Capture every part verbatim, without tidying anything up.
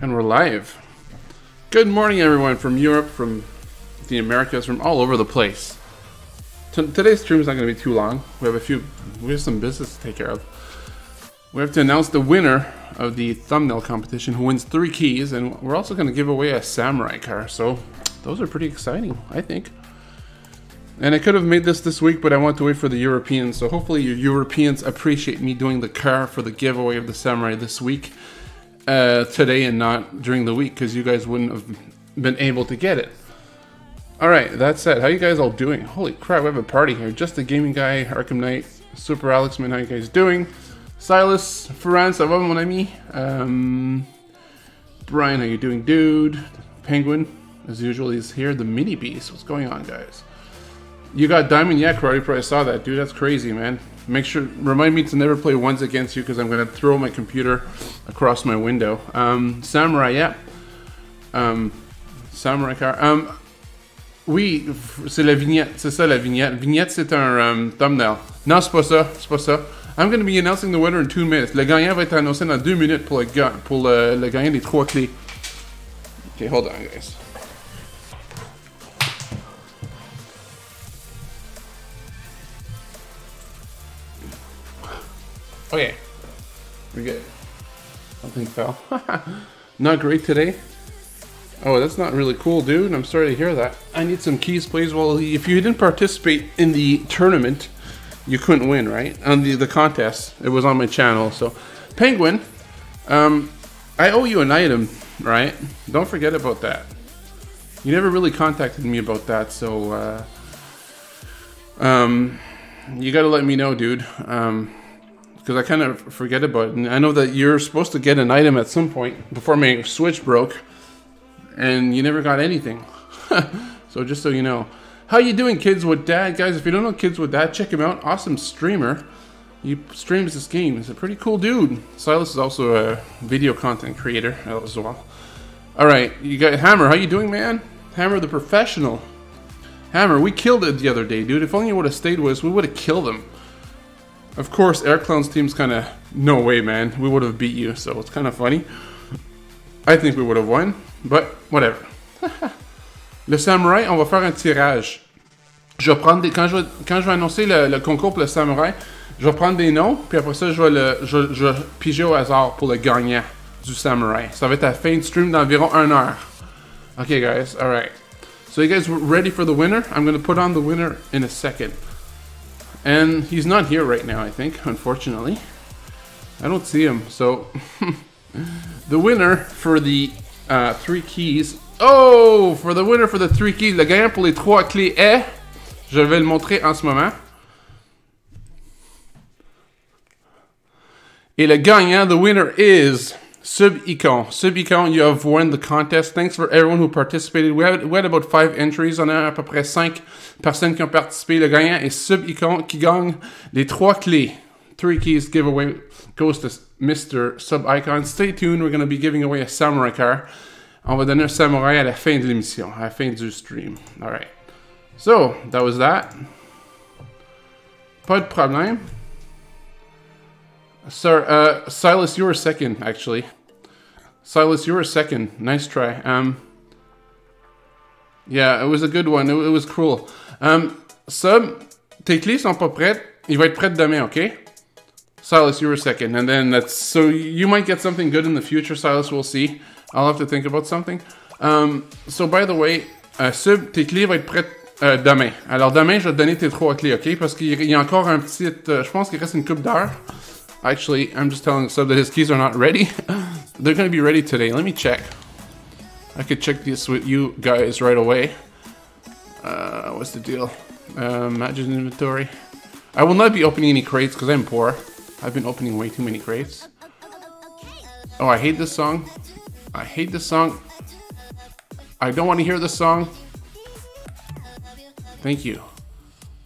And we're live. Good morning, everyone, from Europe, from the Americas, from all over the place. T today's stream is not going to be too long. We have a few, we have some business to take care of. We have to announce the winner of the thumbnail competition, who wins three keys, and we're also going to give away a Samurai car. So those are pretty exciting, I think. And I could have made this this week, but I want to wait for the Europeans. So hopefully you Europeans appreciate me doing the car for the giveaway of the Samurai this week. Uh, today and not during the week, because you guys wouldn't have been able to get it. Alright, that said, how you guys all doing? Holy crap, we have a party here. Just the Gaming Guy, Arkham Knight, Super Alexman, how you guys doing? Silas, Furan, ça va mon ami? Um, Brian, how you doing, dude? Penguin, as usual, he's here. The Mini Beast, what's going on, guys? You got Diamond, yeah, Karate Pro, I saw that, dude, that's crazy, man. Make sure, remind me to never play ones against you because I'm going to throw my computer across my window. Um, Samurai, yeah. Um, Samurai car. Um, oui, c'est la vignette. C'est ça la vignette. Vignette, c'est un um, thumbnail. Non, c'est pas ça. C'est pas ça. I'm going to be announcing the winner in two minutes. Le gagnant va être annoncé dans deux minutes pour le, ga pour le, le gagnant des trois clés. Okay, hold on, guys. Okay, we're good. Something fell. Not great today. Oh, that's not really cool, dude. I'm sorry to hear that. I need some keys, please. Well, if you didn't participate in the tournament, you couldn't win, right? On the, the contest. It was on my channel, so. Penguin, um, I owe you an item, right? Don't forget about that. You never really contacted me about that, so... Uh, um, you gotta let me know, dude. Um... Because I kind of forget about it. And I know that you're supposed to get an item at some point before my Switch broke. And you never got anything. So just so you know. How you doing, Kids with Dad? Guys, if you don't know Kids with Dad, check him out. Awesome streamer. He streams this game. He's a pretty cool dude. Silas is also a video content creator as well. Alright, you got Hammer. How you doing, man? Hammer the professional. Hammer, we killed it the other day, dude. If only you would have stayed with us, we would have killed him. Of course, Air Clown's team's kind of, no way, man. We would have beat you, so it's kind of funny. I think we would have won, but whatever. Le Samurai, on va faire un tirage. Je vais prendre des, quand, je vais, quand je vais annoncer le, le concours pour le Samurai, je vais prendre des noms, puis après ça, je vais, le, je, je vais piger au hasard pour le gagnant du Samurai. Ça va être à la fin de stream d'environ une heure. Okay, guys, alright. So you guys ready for the winner? I'm going to put on the winner in a second. And he's not here right now, I think, unfortunately. I don't see him, so... the winner for the uh, three keys... Oh! For the winner for the three keys, le gagnant pour les trois clés est... Je vais le montrer en ce moment. Et le gagnant, the winner is... Sub Icon. Sub Icon, you have won the contest. Thanks for everyone who participated. We had, we had about five entries. On a à peu près cinq personnes qui ont participé. Le gagnant est Sub Icon qui gagne les trois clés. Three keys giveaway goes to Mister Sub Icon. Stay tuned. We're going to be giving away a Samurai car. On va donner un Samurai à la fin de l'émission, à la fin du stream. All right. So, that was that. Pas de problème. Sir, uh, Silas, you were second, actually. Silas, you were second. Nice try. Um, yeah, it was a good one. It, it was cruel. Um, Sub, tes clés sont pas prêtes. Il va être prêt demain, okay? Silas, you were second. And then that's... So you might get something good in the future, Silas. We'll see. I'll have to think about something. Um, so, by the way, uh, Sub, tes clés va être prêtes euh, demain. Alors, demain, je vais te donner tes trois clés, okay? Parce qu'il y a encore un petit... Euh, je pense qu'il reste une couple d'heures. Actually, I'm just telling Sub that his keys are not ready. They're going to be ready today. Let me check. I could check this with you guys right away. Uh, what's the deal? Uh, matches and inventory. I will not be opening any crates because I'm poor. I've been opening way too many crates. Oh, I hate this song. I hate this song. I don't want to hear this song. Thank you.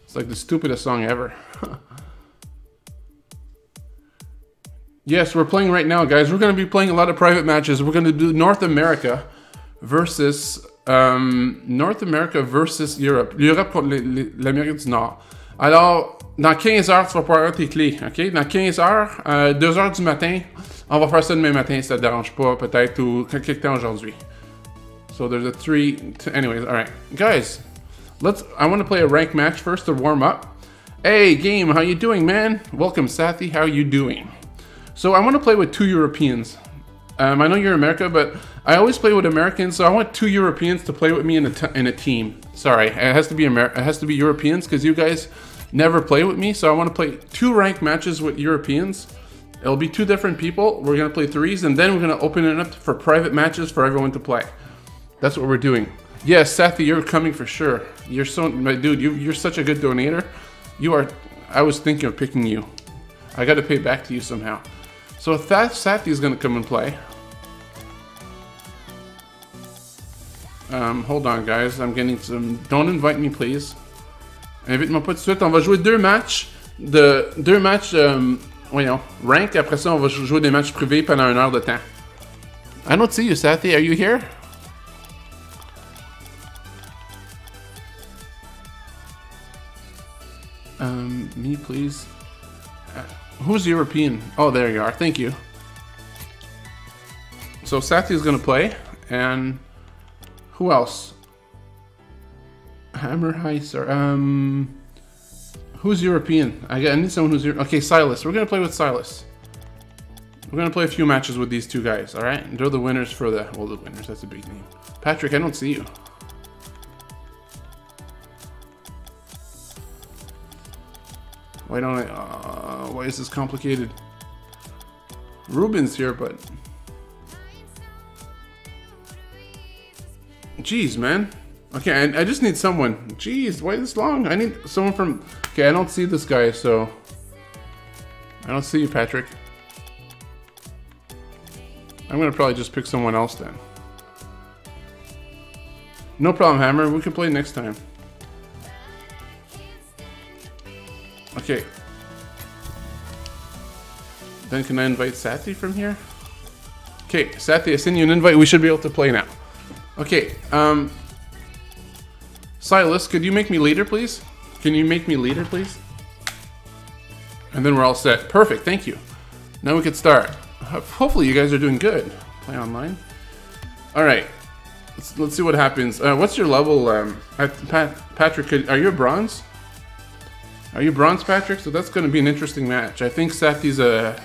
It's like the stupidest song ever. Yes, we're playing right now, guys. We're going to be playing a lot of private matches. We're going to do North America versus... Um, North America versus Europe. L'Europe pour l'Amérique du Nord. Alors, dans quinze heures, tu vas pouvoir avoir tes clés, ok? Dans quinze heures, euh, deux heures du matin, on va faire ça demain matin si ça te dérange pas, peut-être, ou quelque temps aujourd'hui. So there's a three, anyways, alright. Guys, let's, I want to play a rank match first to warm up. Hey, game, how you doing, man? Welcome, Sathy, how you doing? So I want to play with two Europeans. Um, I know you're America, but I always play with Americans, so I want two Europeans to play with me in a, t in a team. Sorry, it has to be Amer it has to be Europeans, because you guys never play with me, so I want to play two ranked matches with Europeans. It'll be two different people, we're going to play threes, and then we're going to open it up for private matches for everyone to play. That's what we're doing. Yes, Sathy, you're coming for sure. You're so, my dude, you, you're such a good donator. You are, I was thinking of picking you. I gotta pay back to you somehow. So Sathy is gonna come and play. Um, hold on guys, I'm getting some, don't invite me please. Invite-moi pas tout de suite, on va jouer deux matchs, de, deux matchs, um, voyons, rank, après ça on va jouer des matchs privés pendant une heure de temps. I don't see you Sathy, are you here? Um, me please. Uh, who's European? Oh, there you are. Thank you. So Sathy is going to play, and who else? Hammer, hi sir. Um, who's European? I, I need someone who's Euro okay. Silas. We're going to play with Silas. We're going to play a few matches with these two guys. All right, and they're the winners for the well, the winners. That's a big name. Patrick, I don't see you. Why don't I, uh, why is this complicated? Ruben's here, but. Jeez, man. Okay, I, I just need someone. Jeez, why this long? I need someone from, okay, I don't see this guy, so. I don't see you, Patrick. I'm gonna probably just pick someone else then. No problem, Hammer, we can play next time. Okay. Then can I invite Sathy from here? Okay, Sathy, I send you an invite. We should be able to play now. Okay, um... Silas, could you make me leader, please? Can you make me leader, please? And then we're all set. Perfect, thank you. Now we can start. Hopefully you guys are doing good. Play online. Alright. Let's, let's see what happens. Uh, what's your level? Um, Pat, Patrick, could, are you a bronze? Are you bronze, Patrick? So that's going to be an interesting match. I think Sathy's a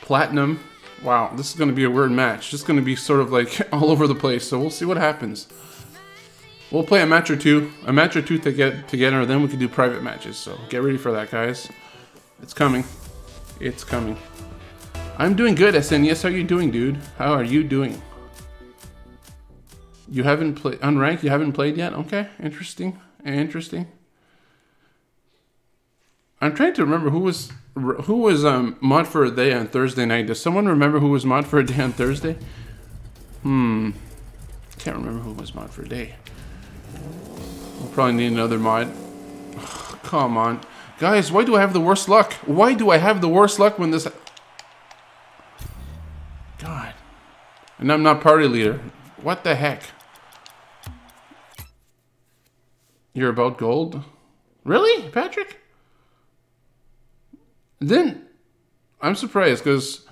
platinum. Wow, this is going to be a weird match. This is going to be sort of like all over the place. So we'll see what happens. We'll play a match or two, a match or two to get together. Then we can do private matches. So get ready for that, guys. It's coming. It's coming. I'm doing good, S N. Yes, how are you doing, dude? How are you doing? You haven't played unranked. You haven't played yet. Okay, interesting. Interesting. I'm trying to remember who was who was um, mod for a day on Thursday night. Does someone remember who was mod for a day on Thursday? Hmm. Can't remember who was mod for a day. We'll probably need another mod. Ugh, come on. Guys, why do I have the worst luck? Why do I have the worst luck when this... God. And I'm not party leader. What the heck? You're about gold? Really, Patrick? Then, I'm surprised because,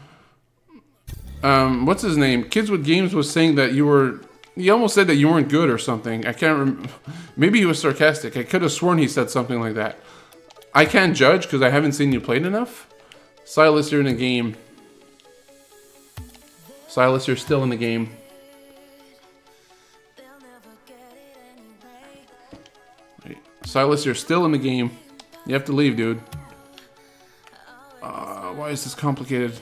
um, what's his name? Kids with Games was saying that you were, he almost said that you weren't good or something. I can't remember. Maybe he was sarcastic. I could have sworn he said something like that. I can't judge because I haven't seen you played enough. Silas, you're in the game. Silas, you're still in the game. Wait. Silas, you're still in the game. You have to leave, dude. Uh, why is this complicated?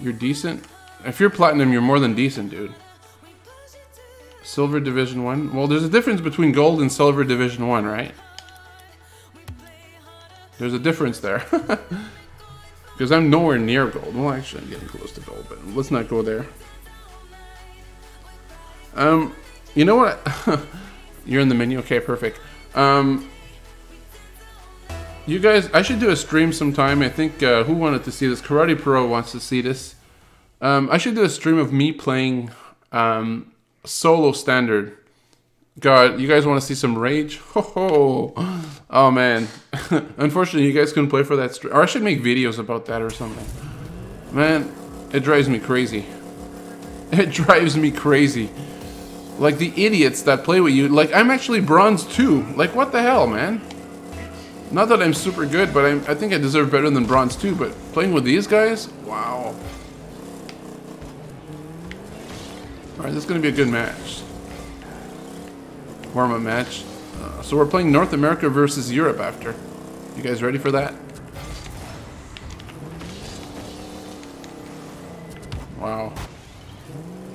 You're decent? If you're platinum, you're more than decent, dude. Silver Division one? Well, there's a difference between gold and silver Division one, right? There's a difference there. Because I'm nowhere near gold. Well, actually, I'm getting close to gold, but let's not go there. Um, you know what? You're in the menu? Okay, perfect. Um... You guys, I should do a stream sometime. I think, uh, who wanted to see this? Karate Pro wants to see this. Um, I should do a stream of me playing um, solo standard. God, you guys want to see some rage? Ho ho! Oh man, unfortunately you guys couldn't play for that stream. Or I should make videos about that or something. Man, it drives me crazy. It drives me crazy. Like the idiots that play with you. Like I'm actually bronze two. Like what the hell, man? Not that I'm super good, but I'm, I think I deserve better than bronze two. But playing with these guys, wow. All right, this is gonna be a good match. Warm-up match. Uh, so we're playing North America versus Europe after. You guys ready for that? Wow.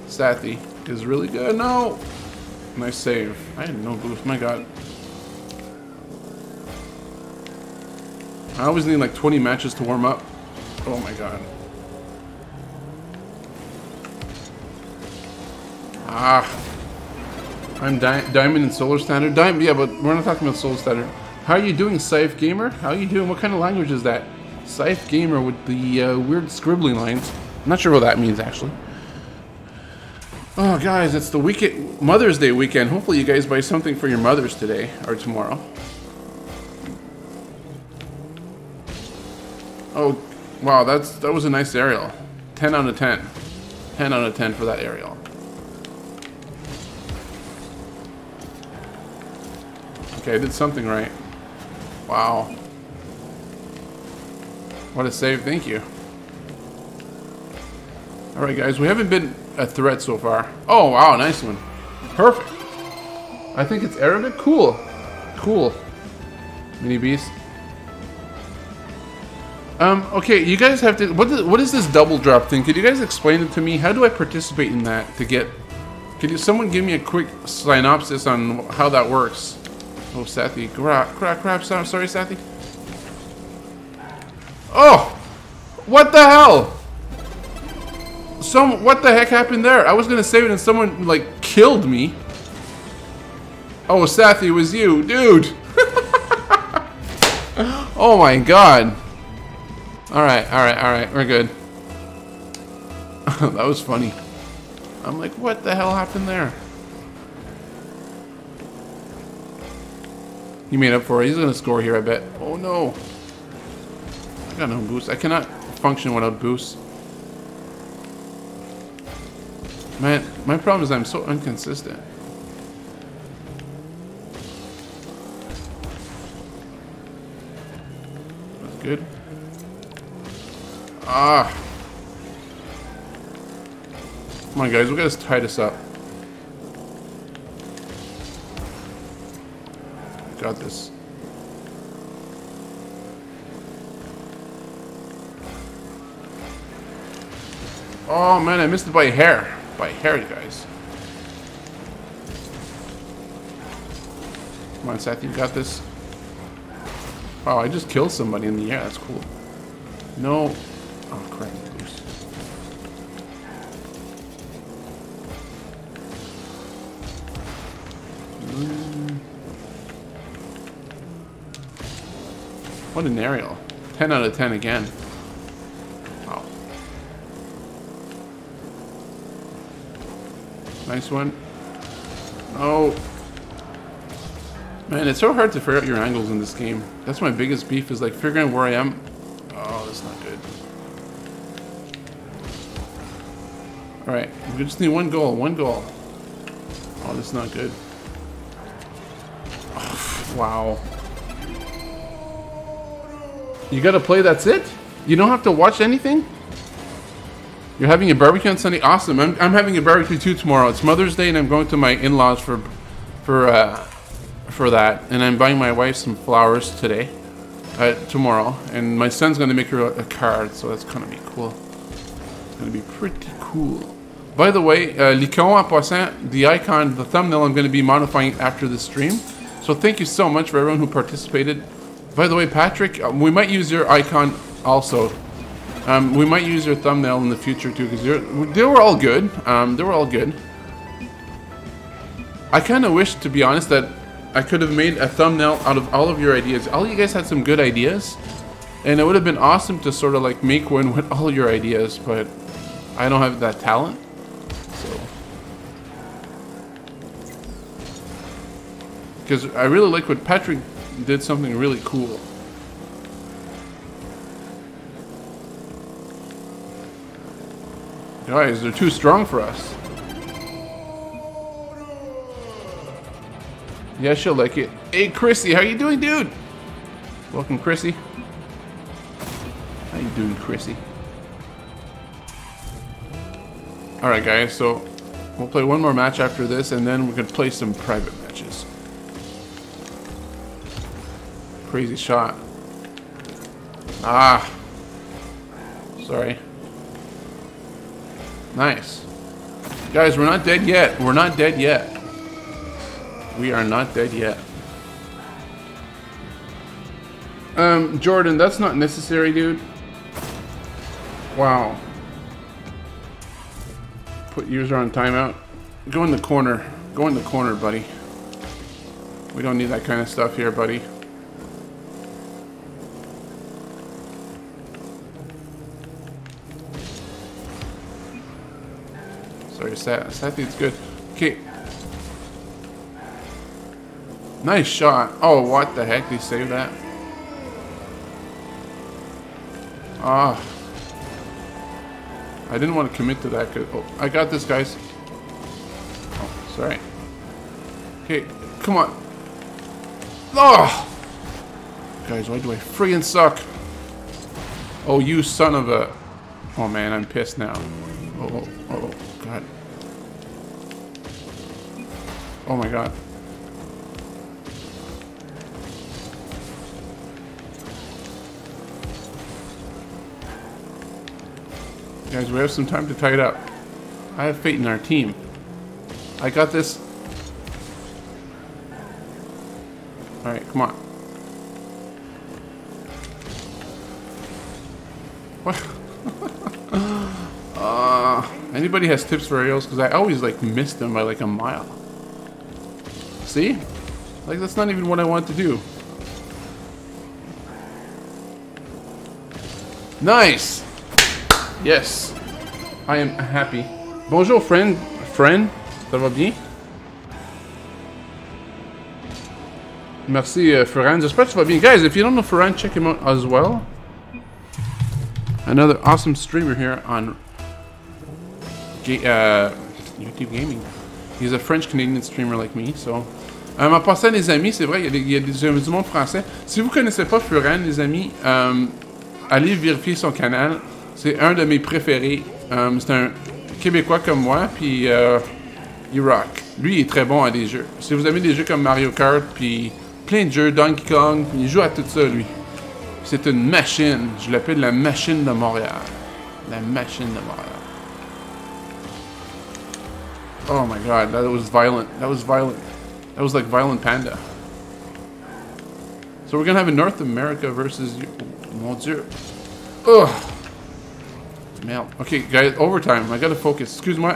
Sathy is really good. No! Nice save. I had no boost. My god. I always need like twenty matches to warm up. Oh my god. Ah. I'm di Diamond and Solar Standard. Diamond, yeah, but we're not talking about Solar Standard. How are you doing, Scythe Gamer? How are you doing? What kind of language is that? Scythe Gamer with the uh, weird scribbling lines. I'm not sure what that means, actually. Oh, guys, it's the weekend, Mother's Day weekend. Hopefully you guys buy something for your mothers today or tomorrow. Oh, wow, that's that was a nice aerial. ten out of ten. ten out of ten for that aerial. Okay, I did something right. Wow. What a save, thank you. Alright guys, we haven't been a threat so far. Oh wow, nice one. Perfect. I think it's Arabic? Cool. Cool. Mini Beast. Um, okay, you guys have to... What, do, what is this double drop thing? Could you guys explain it to me? How do I participate in that to get... Could you, someone give me a quick synopsis on how that works? Oh, Sathy, crap, crap, crap, I'm sorry, Sathy. Oh! What the hell? Some, what the heck happened there? I was gonna save it and someone, like, killed me. Oh, Sathy, it was you, dude! Oh my god. Alright, alright, alright, we're good. That was funny. I'm like, what the hell happened there? He made up for it. He's going to score here, I bet. Oh, no. I got no boost. I cannot function without boost. Man, my problem is I'm so inconsistent. That's good. Ah. Come on, guys. We've got to tie this up. Got this. Oh man, I missed it by hair. By hair, you guys. Come on, Sathy, you got this. Wow, I just killed somebody in the air. That's cool. No. Oh, crap. What an aerial. ten out of ten again. Wow. Nice one. Oh. Man, it's so hard to figure out your angles in this game. That's my biggest beef is like figuring out where I am. Oh, that's not good. Alright, we just need one goal. One goal. Oh, that's not good. Oh, wow. You gotta play, that's it? You don't have to watch anything? You're having a barbecue on Sunday? Awesome. I'm, I'm having a barbecue too tomorrow. It's Mother's Day and I'm going to my in-laws for for uh, for that. And I'm buying my wife some flowers today, uh, tomorrow. And my son's gonna make her a card, so that's gonna be cool. It's gonna be pretty cool. By the way, uh, l'icon en passant, the icon, the thumbnail, I'm gonna be modifying after this stream. So thank you so much for everyone who participated. By the way, Patrick, we might use your icon also. Um, we might use your thumbnail in the future too, because they were all good. Um, they were all good. I kind of wish, to be honest, that I could have made a thumbnail out of all of your ideas. All you guys had some good ideas, and it would have been awesome to sort of like make one with all your ideas, but I don't have that talent. So. Because I really like what Patrick did, something really cool. Guys, they're too strong for us. Yeah, she'll like it. Hey, Chrissy, how you doing, dude? Welcome, Chrissy. How you doing, Chrissy? Alright, guys, so we'll play one more match after this, and then we can play some private matches. Crazy shot. Ah. Sorry. Nice. Guys, we're not dead yet. We're not dead yet. We are not dead yet. Um, Jordan, that's not necessary, dude. Wow. Put user on timeout. Go in the corner. Go in the corner, buddy. We don't need that kind of stuff here, buddy. Sorry, Sathy's good. Okay. Nice shot. Oh, what the heck? They saved that. Ah. I didn't want to commit to that. Oh, I got this, guys. Oh, sorry. Okay, come on. Oh! Guys, why do I friggin' suck? Oh, you son of a... Oh, man, I'm pissed now. Oh, oh, oh, oh, God. Oh, my God. Guys, we have some time to tie it up. I have faith in our team. I got this. Alright, come on. What? uh, anybody has tips for aerials? Because I always, like, miss them by, like, a mile. See? Like, that's not even what I want to do. Nice! Yes, I am happy. Bonjour, friend. Friend, ça va bien? Merci, uh, Furan. J'espère que ça va bien. Guys, if you don't know Furan, check him out as well. Another awesome streamer here on uh, YouTube Gaming. He's a French-Canadian streamer like me, so... Um, en passant, les amis, c'est vrai, il y a du monde français. Si vous connaissez pas Furan, les amis, um, allez vérifier son canal. C'est un de mes préférés. Um, c'est un Québécois comme moi, puis uh, il rock. Lui, il est très bon à des jeux. Si vous aimez des jeux comme Mario Kart, puis plein de jeux, Donkey Kong, il joue à tout ça, lui. C'est une machine. Je l'appelle la machine de Montréal. La machine de Montréal. Oh my God, that was violent. That was violent. That was like Violent Panda. So we're gonna have a North America versus... Oh, mon Dieu. Ugh. Mail. Okay, guys, overtime. I gotta focus. Excuse me.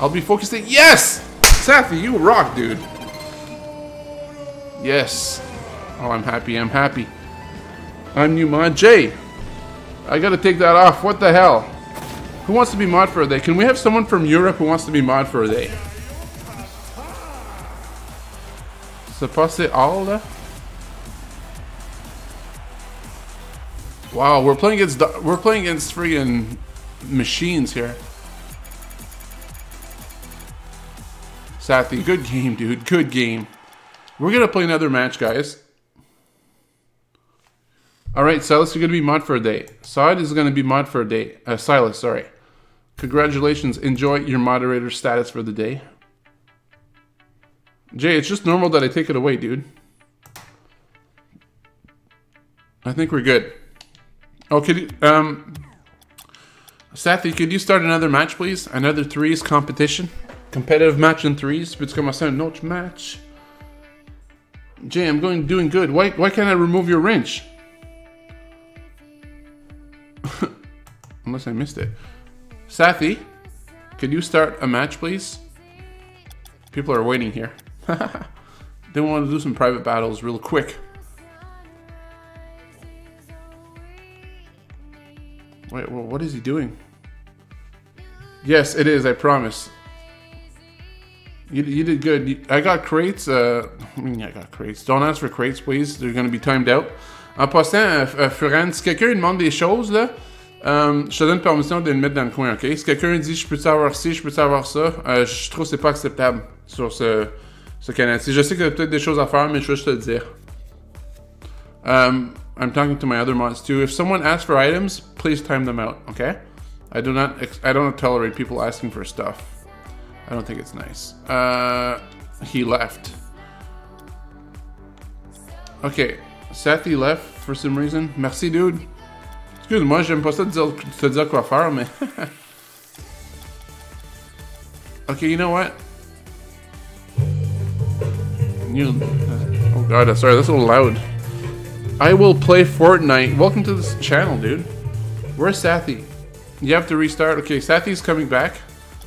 I'll be focusing. Yes! Sathy, you rock, dude. Yes. Oh, I'm happy. I'm happy. I'm new mod. Jay. I gotta take that off. What the hell? Who wants to be mod for a day? Can we have someone from Europe who wants to be mod for a day? Ça passe all the... Wow, we're playing against... We're playing against friggin'... machines here. Sathy, good game, dude. Good game. We're gonna play another match, guys. Alright, Silas, you're gonna be mod for a day. Saad is gonna be mod for a day. Uh, Silas, sorry. Congratulations. Enjoy your moderator status for the day. Jay, it's just normal that I take it away, dude. I think we're good. Okay, um... Sathy, could you start another match, please? Another threes competition. Competitive match in threes. It's going to be another match. Jay, I'm going doing good. Why, why can't I remove your wrench? Unless I missed it. Sathy, could you start a match, please? People are waiting here. They want to do some private battles real quick. Wait, well, what is he doing? Yes, it is, I promise. You, you did good. I got crates. Uh, I mean, I got crates. Don't ask for crates, please. They're going to be timed out. En passant, euh, Furan, si quelqu'un demande des choses, là, euh, je te donne permission de le mettre dans le coin, ok? Si quelqu'un dit « je peux savoir ci, je peux savoir ça euh, », je trouve que c'est pas acceptable sur ce, ce canal. Si je sais qu'il y a peut-être des choses à faire, mais je veux juste te le dire. Um, I'm talking to my other mods too. If someone asks for items, please time them out, okay? I do not I don't tolerate people asking for stuff. I don't think it's nice. Uh, he left. Okay. Sathy left for some reason. Merci, dude. Excuse-moi, j'aime pas ça te dire quoi faire, mais... Okay, you know what? You... Oh god, I'm sorry, that's a little loud. I will play Fortnite. Welcome to this channel, dude. Where's Sathy? You have to restart. Okay, Sathy's coming back.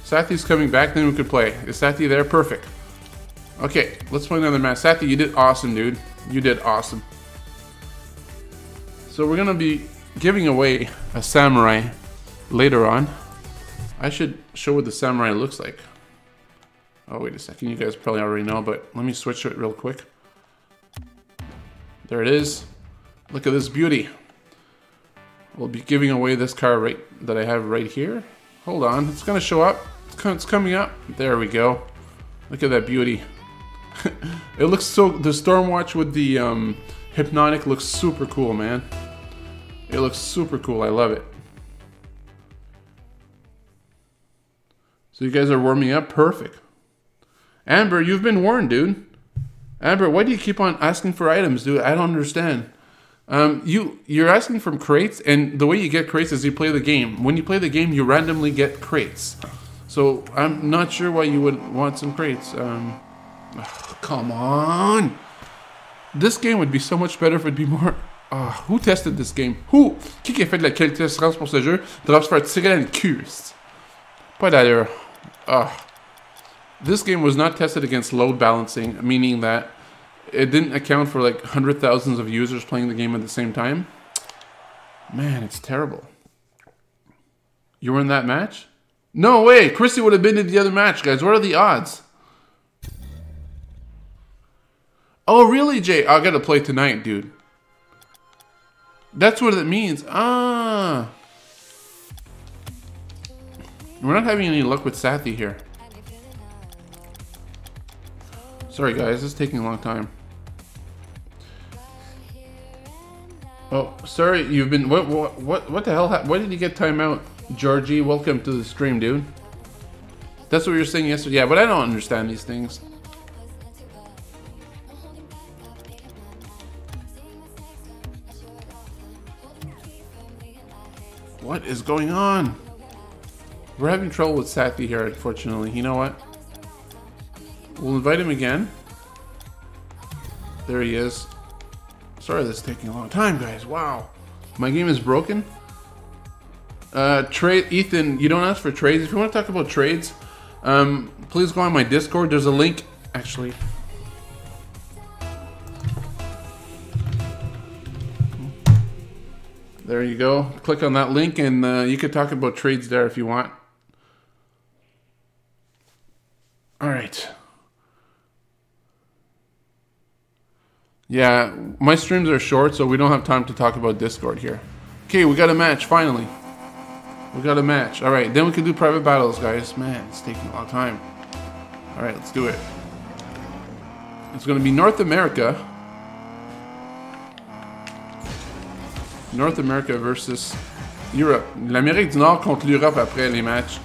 Sathy's coming back, then we could play. Is Sathy there? Perfect. Okay, let's play another match. Sathy, you did awesome, dude. You did awesome. So we're gonna be giving away a samurai later on. I should show what the samurai looks like. Oh wait a second, you guys probably already know, but let me switch it real quick. There it is. Look at this beauty. We'll be giving away this car right that I have right here. Hold on, it's gonna show up. It's, it's coming up. There we go. Look at that beauty. It looks so. The Stormwatch with the um, Hypnotic looks super cool, man. It looks super cool. I love it. So you guys are warming up? Perfect. Amber, you've been warned, dude. Amber, why do you keep on asking for items, dude? I don't understand. Um, you, you're asking for crates, and the way you get crates is you play the game. When you play the game, you randomly get crates. So I'm not sure why you would want some crates. Um, oh, come on! This game would be so much better if it'd be more... Oh, who tested this game? Who? Qui qui a fait de la qualité assurance pour ce jeu? De se faire tirer dans le cul. Pas d'ailleurs. Oh. This game was not tested against load balancing, meaning that it didn't account for like hundred thousands of users playing the game at the same time. Man, it's terrible. You were in that match? No way! Chrissy would have been in the other match, guys. What are the odds? Oh, really, Jay? I gotta play tonight, dude. That's what it means. Ah! We're not having any luck with Sathy here. Sorry guys, this is taking a long time. Oh, sorry, you've been... What What? What, what the hell happened? Why did you get timeout? Georgie, welcome to the stream, dude. That's what you were saying yesterday. Yeah, but I don't understand these things. What is going on? We're having trouble with Sathy here, unfortunately. You know what? We'll invite him again. There he is. Sorry this is taking a long time, guys. Wow. My game is broken. Uh, trade Ethan, you don't ask for trades. If you want to talk about trades, um, please go on my Discord. There's a link, actually. There you go. Click on that link, and uh, you could talk about trades there if you want. All right. Yeah, my streams are short, so we don't have time to talk about Discord here. Okay, we got a match, finally. We got a match. All right, then we can do private battles, guys. Man, it's taking a long time. All right, let's do it. It's going to be North America. North America versus Europe. L'Amérique du Nord contre l'Europe après les matchs.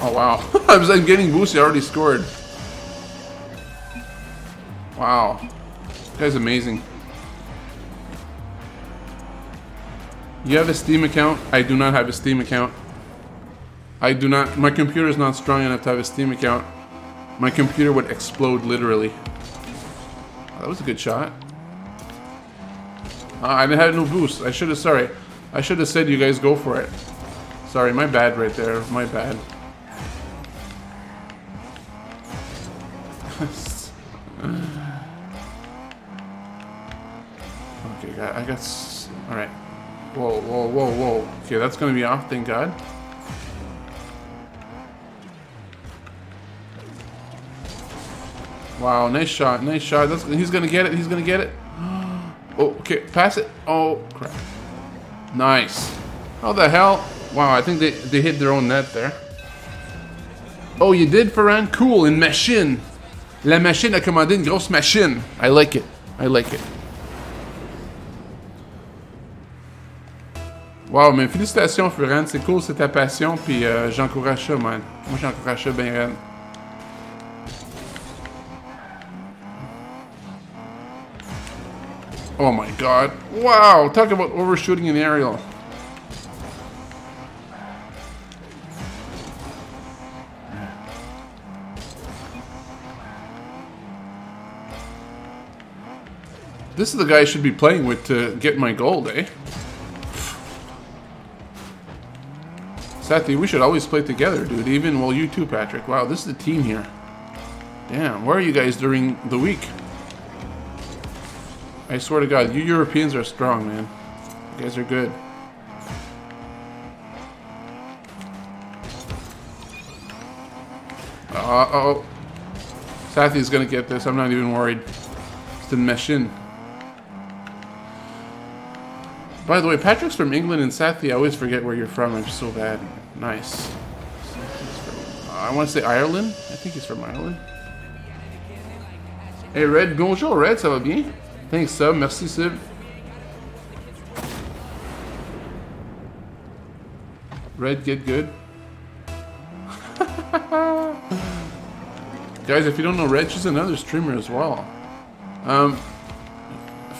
Oh wow, I'm getting boosted, I already scored. Wow, this guy's amazing. You have a Steam account? I do not have a Steam account. I do not, my computer is not strong enough to have a Steam account. My computer would explode, literally. Oh, that was a good shot. Uh, I had no boost, I should have, sorry. I should have said you guys go for it. Sorry, my bad right there, my bad. Okay, I got Nice. Alright. Whoa, whoa, whoa, whoa. Okay, that's gonna be off, thank God. Wow, nice shot, nice shot. That's, he's gonna get it, he's gonna get it. Oh, okay, pass it. Oh, crap. Nice. How the hell? Wow, I think they, they hit their own net there. Oh, you did, Furan? Cool, and machine. La machine a commandé une grosse machine. I like it, I like it. Wow, mais félicitations, Furan, c'est cool, c'est ta passion, puis euh, j'encourage ça, man. Moi, j'encourage ça bien, Red. Oh my god. Wow, talk about overshooting an aerial. This is the guy I should be playing with to get my gold, eh? Sathy, we should always play together, dude. Even, well, you too, Patrick. Wow, this is the team here. Damn, where are you guys during the week? I swear to God, you Europeans are strong, man. You guys are good. Uh-oh. Sathy's gonna get this. I'm not even worried. It's in Meshin. By the way, Patrick's from England, and Sathy, I always forget where you're from. I'm so bad. Nice. From, uh, I want to say Ireland. I think he's from Ireland. Hey, Red. Bonjour, Red. Ça va bien? Thanks, Sub. Merci, Sub. Red, get good. Guys, if you don't know Red, she's another streamer as well. Um,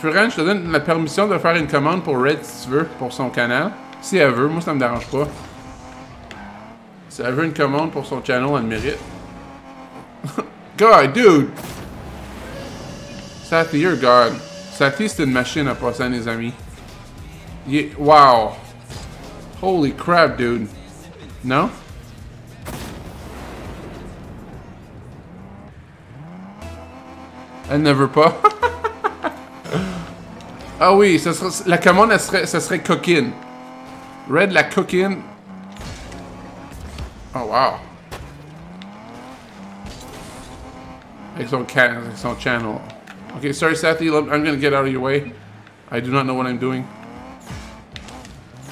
Furan, je te donne la permission de faire une commande pour Red, si tu veux, pour son canal. Si elle veut, moi ça me dérange pas. Si elle veut une commande pour son channel, elle mérite. God, dude! Sathy, you're God. Sathy, c'est une machine à passer, les amis. Yeah, wow. Holy crap, dude. No? Elle ne veut pas. Ah oui, ça serait, la commande, ça serait, ça serait coquine. Red, la coquine. Oh, wow. Avec son, avec son channel. Okay, sorry, Sathy, I'm gonna get out of your way. I do not know what I'm doing.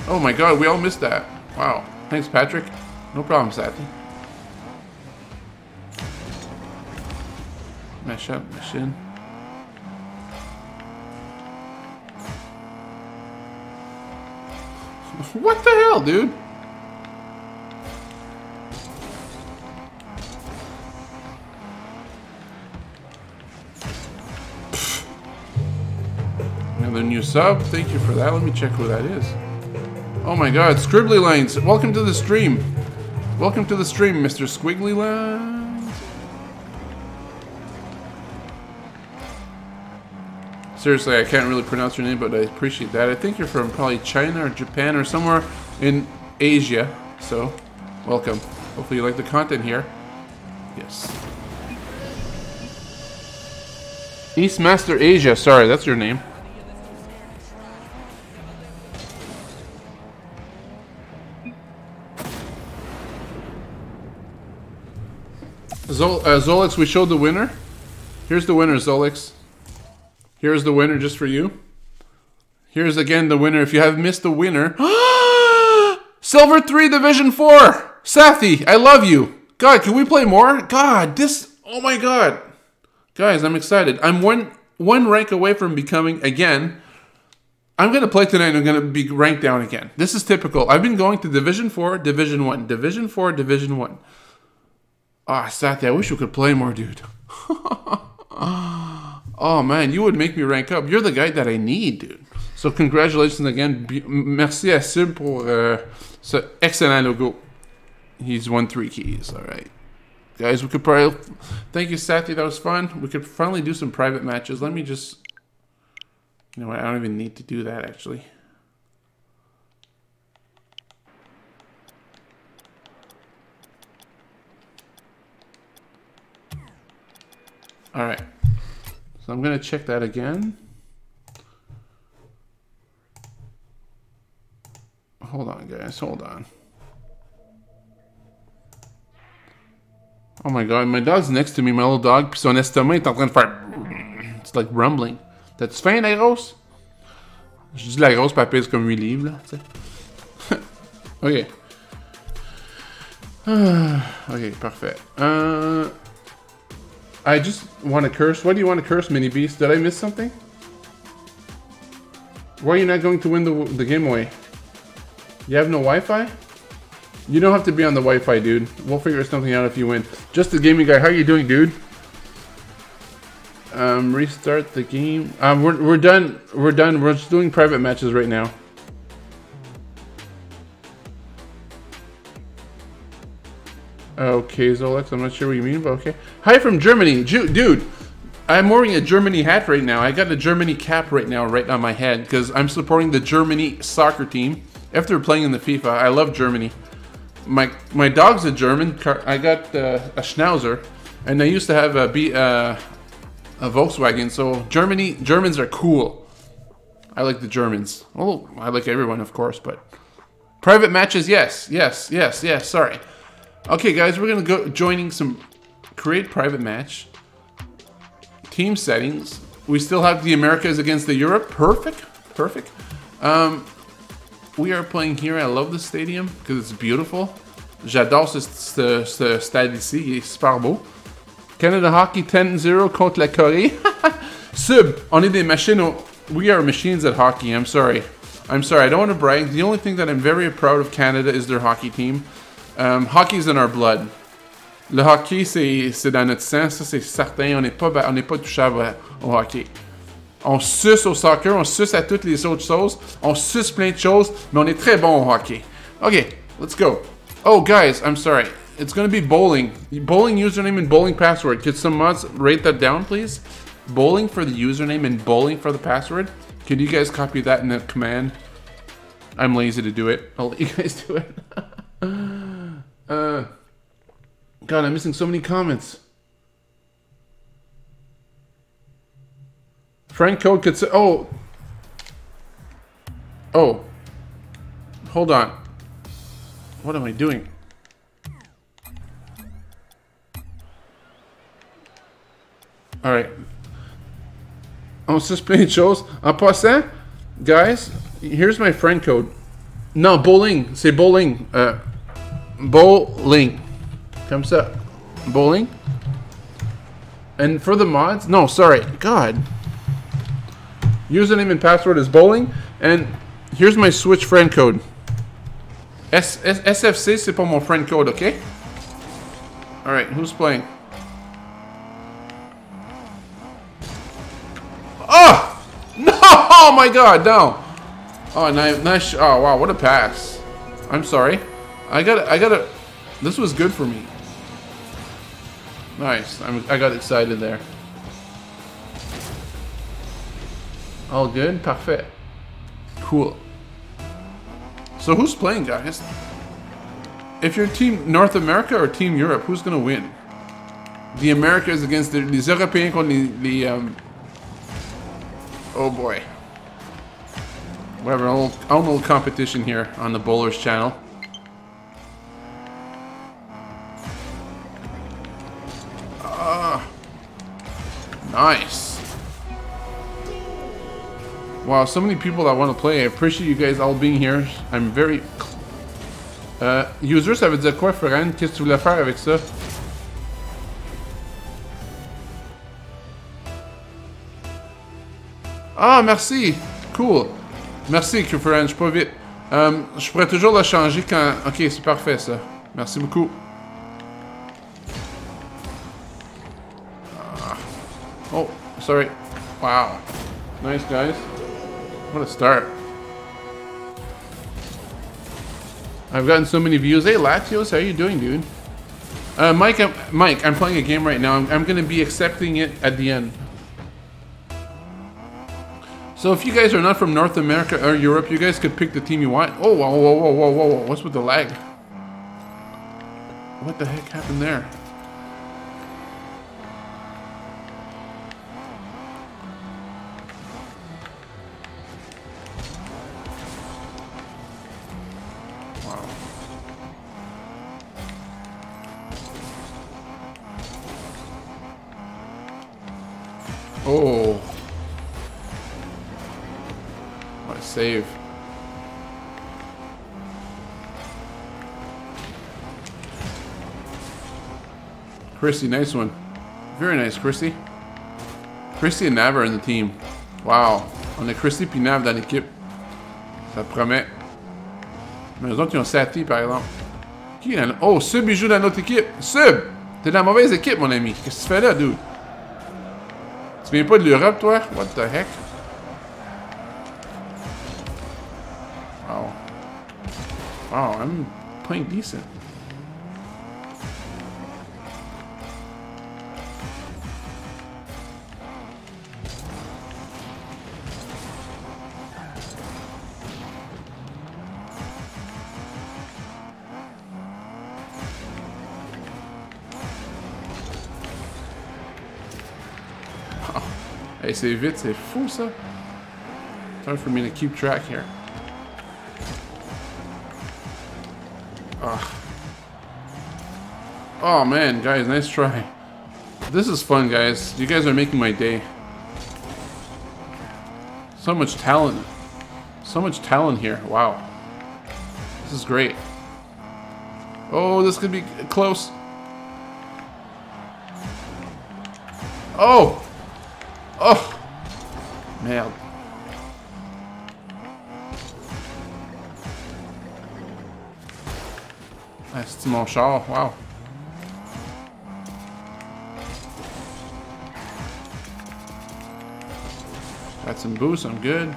Oh my god, we all missed that. Wow. Thanks, Patrick. No problem, Sathy. Mash up, mash in. What the hell, dude? Another new sub. Thank you for that. Let me check who that is. Oh my god, Scribbly Lines. Welcome to the stream. Welcome to the stream, Mister Squiggly Lines. Seriously, I can't really pronounce your name, but I appreciate that. I think you're from probably China or Japan or somewhere in Asia. So, welcome. Hopefully you like the content here. Yes. Eastmaster Asia. Sorry, that's your name. Zol uh, Zolix, we showed the winner. Here's the winner, Zolix. Here's the winner just for you. Here's again the winner. If you have missed the winner. Silver three Division four! Sathy, I love you. God, can we play more? God, this... Oh my god. Guys, I'm excited. I'm one one rank away from becoming, again... I'm going to play tonight and I'm going to be ranked down again. This is typical. I've been going to Division four, Division one. Division four, Division one. Ah, Sathy, I wish we could play more, dude. Oh man, you would make me rank up. You're the guy that I need, dude. So congratulations again. Merci à Sub pour uh, ce excellent logo. He's won three keys. All right, guys, we could probably. Thank you, Sathy. That was fun. We could finally do some private matches. Let me just. You know what? I don't even need to do that actually. All right. So I'm going to check that again. on, guys. Hold on. Oh my god, my dog's next to me, my little dog. Puis son estomac est en train de faire... It's like rumbling. T'as-tu faim, la grosse? Je dis la grosse, puis elle pèse comme huit livres, là, tu sais. Ok. Ok, parfait. Uh, I just want to curse. What do you want to curse, Mini Beast? Did I miss something? Why are you not going to win the, the game away? You have no Wi-Fi? You don't have to be on the Wi-Fi, dude. We'll figure something out if you win. Just the gaming guy, how are you doing, dude? Um, restart the game. Um, we're, we're done. We're done. We're just doing private matches right now. Okay, Zolex, I'm not sure what you mean, but okay. Hi from Germany. Ju dude, I'm wearing a Germany hat right now. I got a Germany cap right now right on my head because I'm supporting the Germany soccer team. After playing in the FIFA, I love Germany. My my dog's a German. I got uh, a Schnauzer, and they used to have a, B, uh, a Volkswagen. So Germany, Germans are cool. I like the Germans. Oh, I like everyone, of course, but private matches, yes, yes, yes, yes. Sorry. Okay, guys, we're gonna go joining some create private match. Team settings. We still have the Americas against the Europe. Perfect, perfect. Um. We are playing here. I love the stadium because it's beautiful. J'adore ce, ce, ce stade ici. Il est super beau. Canada Hockey ten zero contre la Corée. Sub, on est des machines. Au, we are machines at hockey. I'm sorry. I'm sorry. I don't want to brag. The only thing that I'm very proud of Canada is their hockey team. Um, hockey's in our blood. Le hockey, c'est dans notre sang. Ça, c'est certain. On n'est pas, on n'est pas touchable au hockey. On suce au soccer, on suce à toutes les autres choses, on suce plein de choses, mais on est très bon au hockey. Okay, let's go. Oh, guys, I'm sorry. It's gonna be bowling. Bowling username and bowling password. Could some mods write that down, please? Bowling for the username and bowling for the password. Could you guys copy that in a command? I'm lazy to do it. I'll let you guys do it. uh, God, I'm missing so many comments. Frank Code could say, oh, oh, hold on, what am I doing? All right, on suspended shows, en passant, guys, here's my friend code. No, bowling, say bowling, uh, bowling, comme ça, bowling, and for the mods, no, sorry, God. Username and password is bowling, and here's my Switch friend code. S S SFC, c'est pour mon friend code, okay? Alright, who's playing? Oh! No! Oh my god, no! Oh, nice. Oh, wow, what a pass. I'm sorry. I gotta, I gotta... This was good for me. Nice, I'm, I got excited there. All good? Parfait. Cool. So who's playing, guys? If you're Team North America or Team Europe, who's going to win? The Americas against the... Les Européens contre les... les um... Oh boy. We're having a little, a little competition here on the Bowlers channel. Ah. Nice. Wow, so many people that want to play. I appreciate you guys all being here. I'm very... Uh, user, ça veut dire quoi, Furan? Qu'est-ce que tu voulais faire avec ça? Ah, merci! Cool! Merci, Furan, je suis pas vite. Um, je pourrais toujours le changer quand... Ok, c'est parfait, ça. Merci beaucoup. Ah. Oh, sorry. Wow. Nice, guys. What a start. I've gotten so many views. Hey, Latios, how are you doing, dude? Uh, Mike, I'm, Mike, I'm playing a game right now. I'm, I'm going to be accepting it at the end. So if you guys are not from North America or Europe, you guys could pick the team you want. Oh, whoa, whoa, whoa, whoa, whoa, whoa. What's with the lag? What the heck happened there? Oh. What a save. Chrissy, nice one. Very nice, Chrissy. Chrissy and Nav are in the team. Wow. On a Chrissy puis Nav dans l'équipe. Ça promet. Mais les autres, ils ont Sathy, par exemple. Qui est dans... Oh, Sub, il joue dans notre équipe. Sub! T'es dans la mauvaise équipe, mon ami. Qu'est-ce que tu fais là, dude? Tu viens pas de l'Europe, toi? What the heck? Wow. Wow, I'm playing decent. Hey, c'est vite, c'est fou ça. Time for me to keep track here. Oh. Oh man, guys, nice try. This is fun, guys. You guys are making my day. So much talent. So much talent here. Wow. This is great. Oh, this could be close. Oh! Oh! Merde. Ah, c'est mon char, wow. Got some boost, I'm good.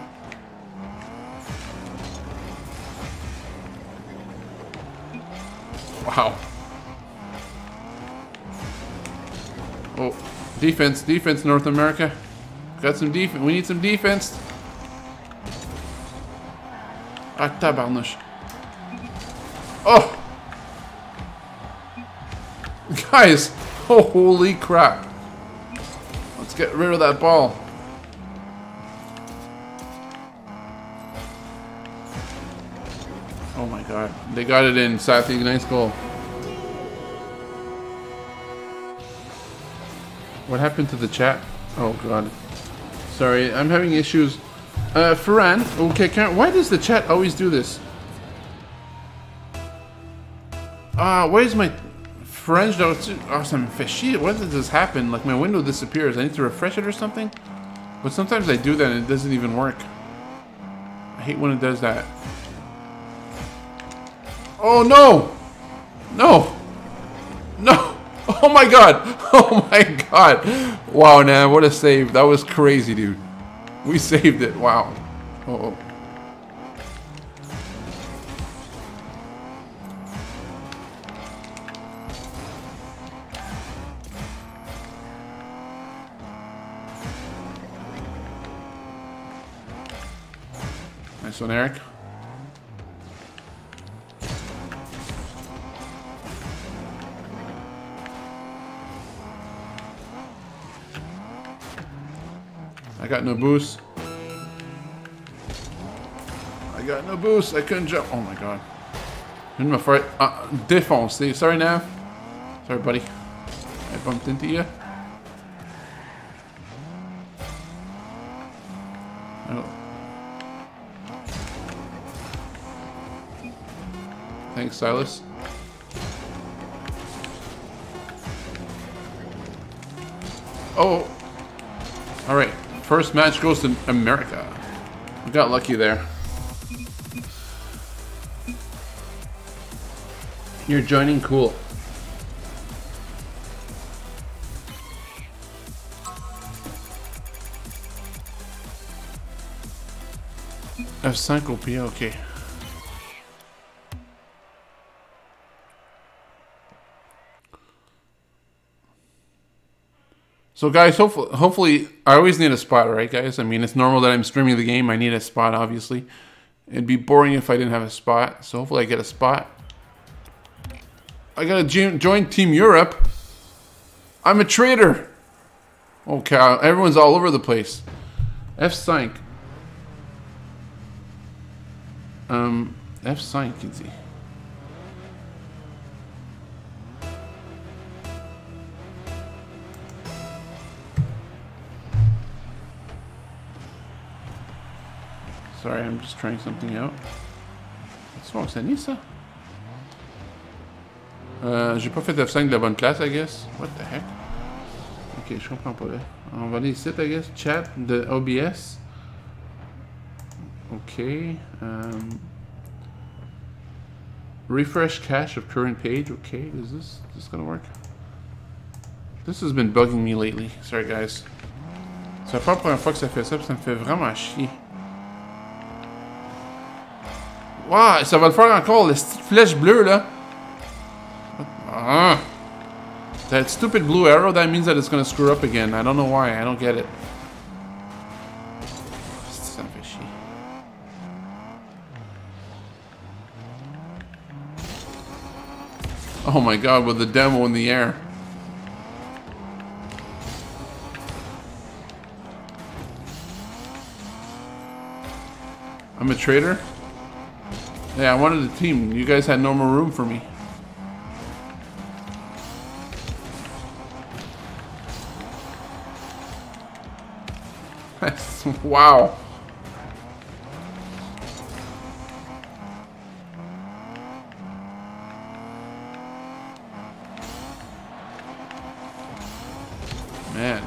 Wow. Oh, defense, defense, North America. Got some defense. We need some defense. Ah, tabarnouche. Oh! Guys! Oh, holy crap. Let's get rid of that ball. Oh my god. They got it in. Sathy, nice goal. What happened to the chat? Oh god. Sorry, I'm having issues. Uh, Furan, okay, can, why does the chat always do this? Ah, uh, why is my French though? Oh, ça me fait chier. Why does this happen? Like my window disappears. I need to refresh it or something. But sometimes I do that and it doesn't even work. I hate when it does that. Oh no! No! No! Oh my god! Oh my god! Wow, man, what a save. That was crazy, dude. We saved it. Wow. Uh-oh. Nice one, Eric. I got no boost. I got no boost. I couldn't jump. Oh my god. I'm gonna fight. Uh, défoncer. Sorry, Nav. Sorry, buddy. I bumped into you. Oh. Thanks, Silas. Oh. All right. First match goes to America. We got lucky there. You're joining? Cool. F five O P, okay. So guys, hopefully, hopefully, I always need a spot, right guys? I mean, it's normal that I'm streaming the game. I need a spot, obviously. It'd be boring if I didn't have a spot. So hopefully I get a spot. I gotta join Team Europe. I'm a traitor. Okay, everyone's all over the place. F five. Um, F five, Kinsey. Sorry, I'm just trying something out. Qu'est-ce qu'on s'est mis, ça? Euh, j'ai pas fait F cinq de la bonne classe, I guess. What the heck? Ok, je comprends pas là. On va aller ici, I guess. Chat de O B S. Ok. Um, refresh cache of current page. Ok, is this, is this gonna work? This has been bugging me lately. Sorry, guys. C'est la première fois que ça fait ça, puis ça me fait vraiment chier. Wow, ça va le faire encore, la petite flèche bleue là. Ah. That stupid blue arrow, that means that it's gonna screw up again. I don't know why, I don't get it. Ça me fait chier. Oh my god, with the demo in the air. I'm a traitor? Yeah, I wanted a team. You guys had no more room for me. Wow. Man.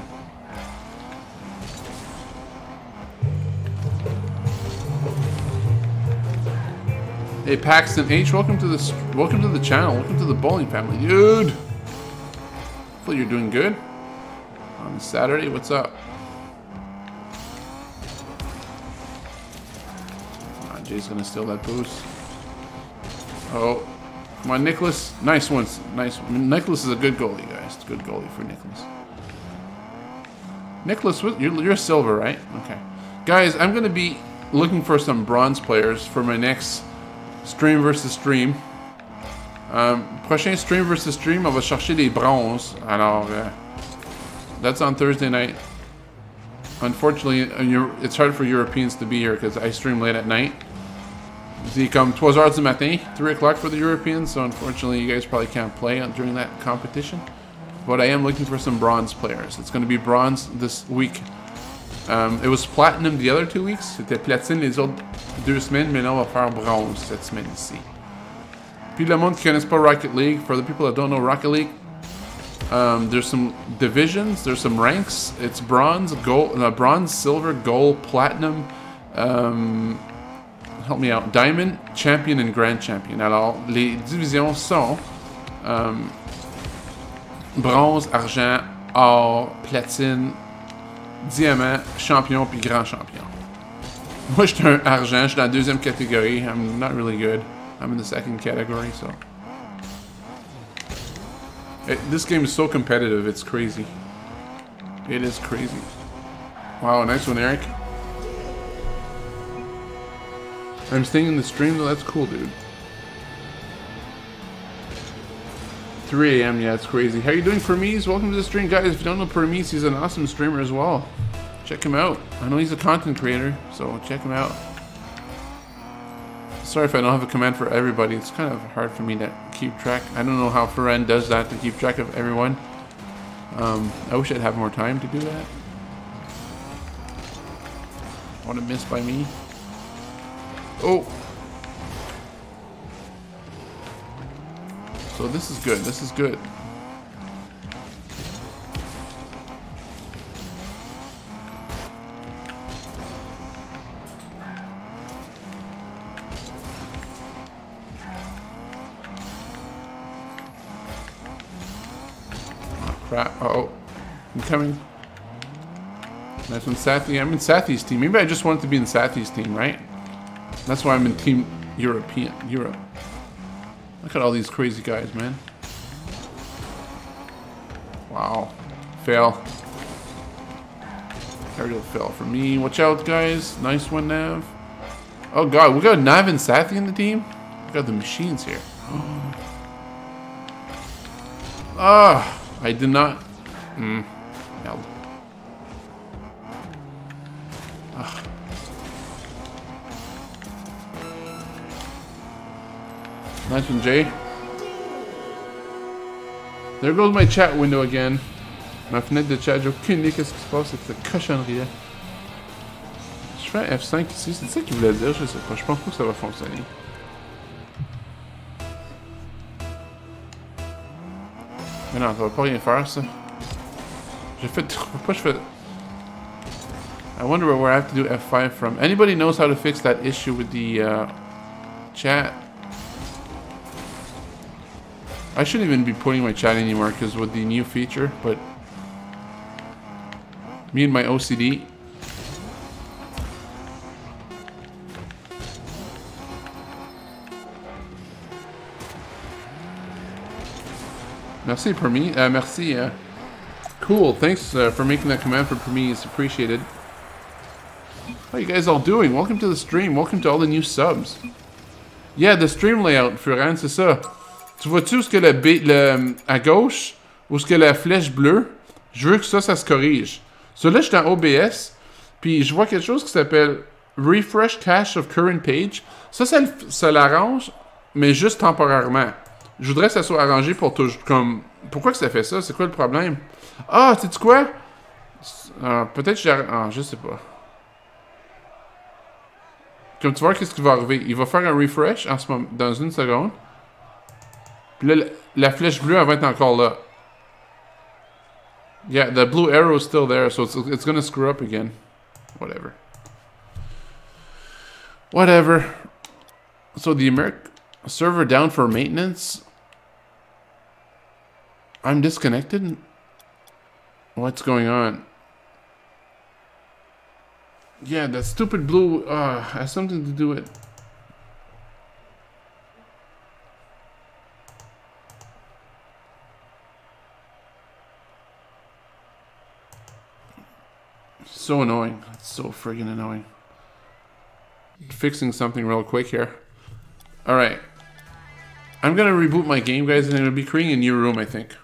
Hey Paxton H, welcome to the welcome to the channel, welcome to the bowling family, dude. Hopefully you're doing good on Saturday. What's up? Oh, Jay's gonna steal that boost. Oh, come on, Nicholas. Nice ones, nice. Nicholas is a good goalie, guys. It's a good goalie for Nicholas. Nicholas, you're, you're silver, right? Okay, guys, I'm gonna be looking for some bronze players for my next. Stream versus stream. Um, prochain stream versus stream, on va chercher des bronzes. Alors, uh, that's on Thursday night. Unfortunately, it's hard for Europeans to be here because I stream late at night. C'est comme trois heures du matin, three o'clock for the Europeans, so unfortunately you guys probably can't play during that competition. But I am looking for some bronze players. It's going to be bronze this week. Um, it was platinum the other two weeks. C'était platine les autres deux semaines, mais là on va faire bronze cette semaine ici. Puis le monde qui connaissent pas Rocket League, for the people that don't know Rocket League, um, there's some divisions, there's some ranks. It's bronze, gold, uh, bronze, silver, gold, platinum. Um, help me out. Diamond, champion, and grand champion. Alors les divisions sont um, bronze, argent, or, platine. Diamant, champion, puis grand champion. Moi, je suis un argent, je suis dans la deuxième catégorie. I'm not really good. I'm in the second category, so. It, this game is so competitive, it's crazy. It is crazy. Wow, nice one, Eric. I'm staying in the stream, though, that's cool, dude. three A M, yeah, it's crazy. How you doing, Prameez? Welcome to the stream, guys. If you don't know Prameez, he's an awesome streamer as well. Check him out. I know he's a content creator, so check him out. Sorry if I don't have a command for everybody. It's kind of hard for me to keep track. I don't know how Furan does that, to keep track of everyone. Um, I wish I'd have more time to do that. What a miss by me. Oh! So this is good, this is good. Oh crap, uh oh. I'm coming. Nice one, Sathy. I'm in Sathy's team. Maybe I just wanted to be in Sathy's team, right? That's why I'm in Team European, Europe. Look at all these crazy guys, man. Wow. Fail. Aerial fail for me. Watch out, guys. Nice one, Nav. Oh, God. We got Nav and Sathy in the team? We got the machines here. Ah! Oh, I did not... Mm. Hell. Ugh. Nice one, Jay. There goes my chat window again. Ma fenêtre de chat, j'ai aucune idée qu'est-ce qui se passe avec cette cochonnerie-là. Je je fais F cinq ici, c'est ça qu'il voulait dire, je sais pas, je pense pas que ça va fonctionner. Mais non, ça va pas rien faire ça. J'ai fait trop, pourquoi je fais... I wonder where I have to do F five from. Anybody knows how to fix that issue with the uh, chat? I shouldn't even be putting my chat anymore because with the new feature, but me and my O C D. Merci, Prameez. Uh, merci. Uh, cool. Thanks uh, for making that command for Prameez. Appreciated. How are you guys all doing? Welcome to the stream. Welcome to all the new subs. Yeah, the stream layout, Furan, c'est ça. Tu vois-tu ce que le B, le, à gauche, ou ce que la flèche bleue? Je veux que ça, ça se corrige. So là, je suis dans O B S, puis je vois quelque chose qui s'appelle Refresh Cache of Current Page. Ça, ça, ça l'arrange, mais juste temporairement. Je voudrais que ça soit arrangé pour tout. Comme, pourquoi que ça fait ça? C'est quoi le problème? Ah, sais-tu quoi? Euh, Peut-être que j'ai... Ah, je sais pas. Comme tu vois, qu'est-ce qui va arriver? Il va faire un refresh en ce moment, dans une seconde. Puis là, la, la flèche bleue, elle va être encore là. Yeah, the blue arrow is still there, so it's, it's gonna screw up again. Whatever. Whatever. So the American server down for maintenance? I'm disconnected? What's going on? Yeah, that stupid blue uh, has something to do with... So annoying. It's so friggin' annoying. Fixing something real quick here. Alright. I'm gonna reboot my game, guys, and I'm gonna be creating a new room, I think.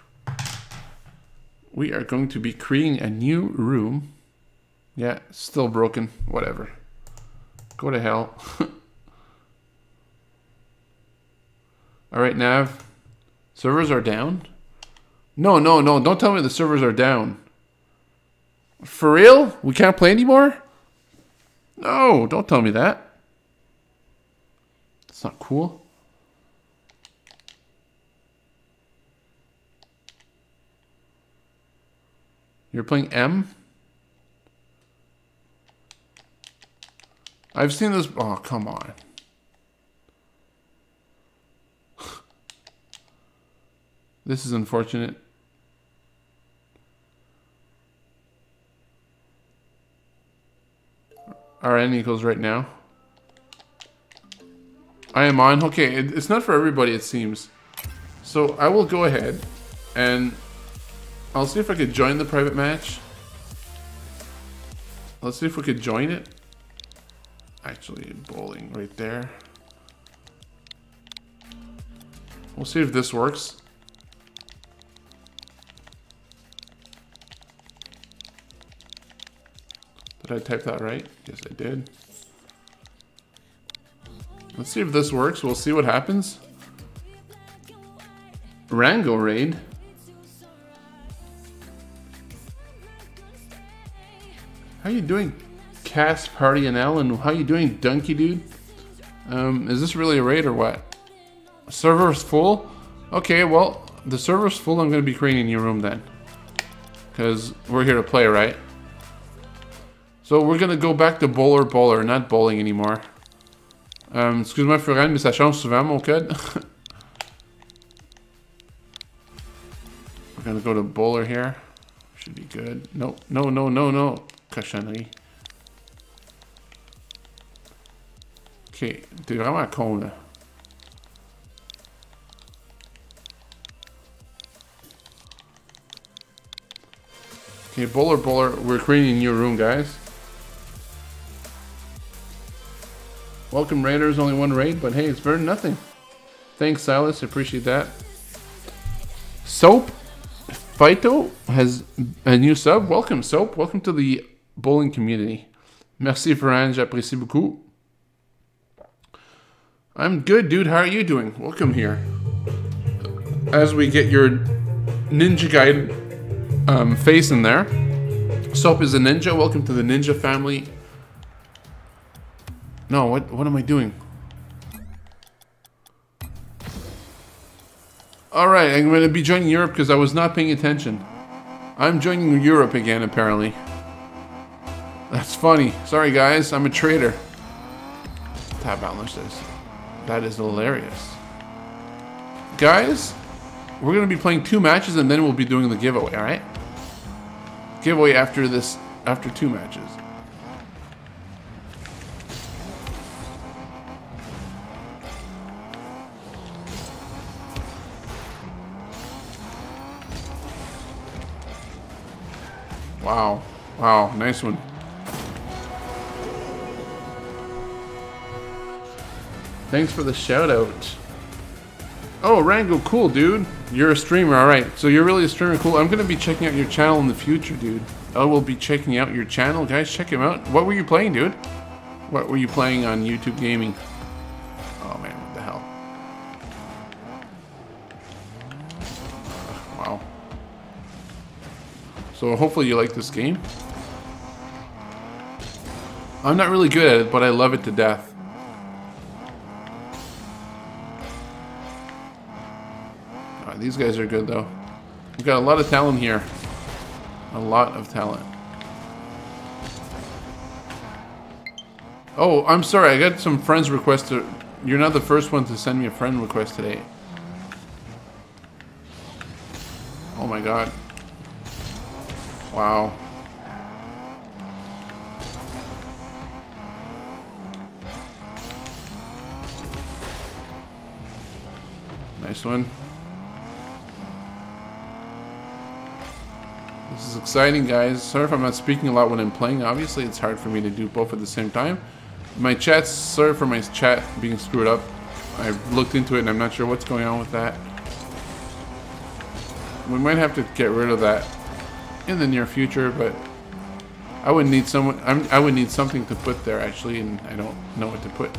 We are going to be creating a new room. Yeah, still broken. Whatever. Go to hell. Alright, Nav. Servers are down? No, no, no. Don't tell me the servers are down. For real? We can't play anymore? No, don't tell me that. That's not cool. You're playing M? I've seen this... Oh, come on. This is unfortunate. R N equals right now. I am on. Okay, it, it's not for everybody, it seems. So I will go ahead and I'll see if I could join the private match. Let's see if we could join it. Actually, bowling right there. We'll see if this works. Did I type that right? Yes, I did. Let's see if this works. We'll see what happens. Rango raid. How you doing, Cass, Party, and Alan? How you doing, Donkey Dude? Um, is this really a raid or what? Server's full? Okay, well, the server's full. I'm going to be creating a new room then. Because we're here to play, right? So we're gonna go back to bowler bowler, not bowling anymore. Um, excuse-moi Furan, mais ça change souvent mon code. We're gonna go to bowler here. Should be good. No, no, no, no, no. Cochonnerie. Ok, t'es vraiment con là. Ok, bowler bowler, we're creating a new room, guys. Welcome Raiders, only one raid, but hey, it's better than nothing. Thanks Silas, appreciate that. Soap Fito has a new sub. Welcome Soap, welcome to the bowling community. Merci Furan, j'apprécie beaucoup. I'm good dude, how are you doing? Welcome here. As we get your Ninja Gaiden um, face in there. Soap is a ninja, welcome to the ninja family. No, what what am I doing? Alright, I'm going to be joining Europe because I was not paying attention. I'm joining Europe again, apparently. That's funny. Sorry, guys. I'm a traitor. Tab outlaunch this. That is hilarious. Guys, we're going to be playing two matches and then we'll be doing the giveaway, alright? Giveaway after this, after two matches. Wow. Wow, nice one. Thanks for the shout out. Oh, Rango, cool, dude. You're a streamer, alright. So you're really a streamer, cool. I'm gonna be checking out your channel in the future, dude. I will be checking out your channel. Guys, check him out. What were you playing, dude? What were you playing on YouTube Gaming? Oh man, what the hell. Wow. So hopefully you like this game. I'm not really good at it, but I love it to death. Oh, these guys are good though. We've got a lot of talent here. A lot of talent. Oh, I'm sorry. I got some friends requests. To, you're not the first one to send me a friend request today. Oh my god. Wow. Nice one. This is exciting, guys. Sorry if I'm not speaking a lot when I'm playing. Obviously, it's hard for me to do both at the same time. My chat's... Sorry for my chat being screwed up. I've looked into it and I'm not sure what's going on with that. We might have to get rid of that in the near future, but I would need someone. I'm, I would need something to put there actually, and I don't know what to put.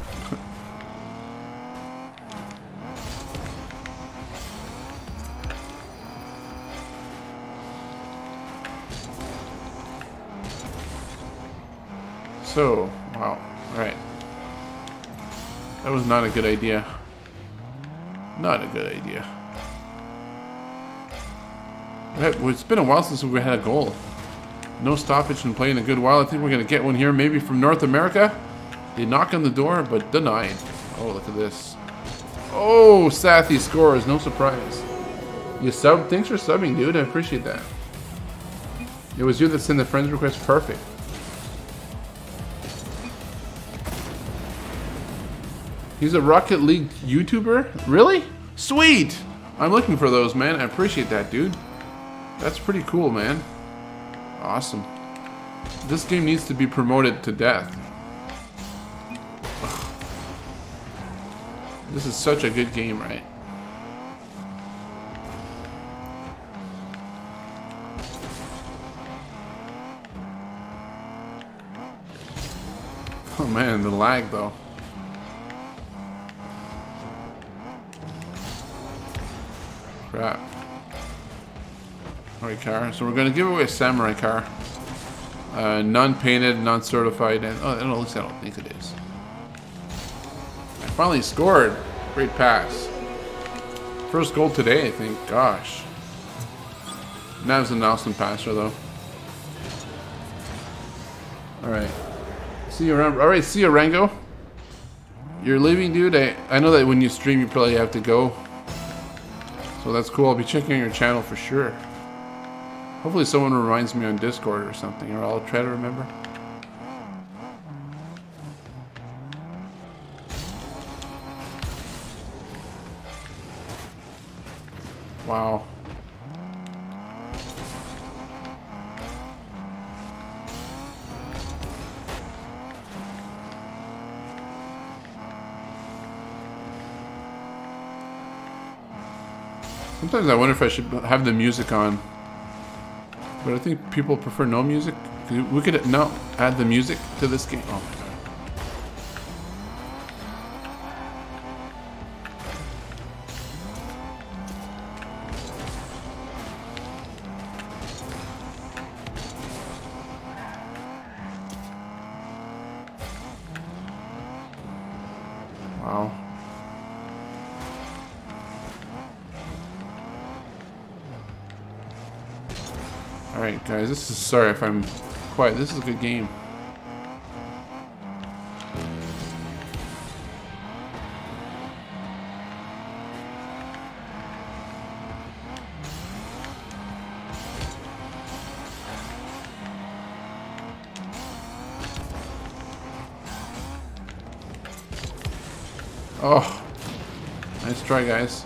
So, wow, all right. That was not a good idea. Not a good idea. It's been a while since we had a goal. No stoppage in play in a good while. I think we're going to get one here, maybe from North America. They knock on the door, but denied. Oh, look at this. Oh, Sathy scores. No surprise. You sub? Thanks for subbing, dude. I appreciate that. It was you that sent the friends request. Perfect. He's a Rocket League YouTuber? Really? Sweet! I'm looking for those, man. I appreciate that, dude. That's pretty cool, man. Awesome. This game needs to be promoted to death. Ugh. This is such a good game, right? Oh man, the lag though. Crap. Alright, car. So we're going to give away a Samurai car. Uh, non-painted, non-certified, and oh, at least I don't think it is. I finally scored. Great pass. First goal today, I think. Gosh. Nav's an awesome passer, though. Alright. See you around. Alright, see you, Rango. You're leaving, dude. I, I know that when you stream, you probably have to go. So that's cool. I'll be checking your channel for sure. Hopefully someone reminds me on Discord or something, or I'll try to remember. Wow. Sometimes I wonder if I should have the music on. But I think people prefer no music. We could now add the music to this game. Oh my god. Alright guys, this is, sorry if I'm quiet, this is a good game. Oh, nice try guys.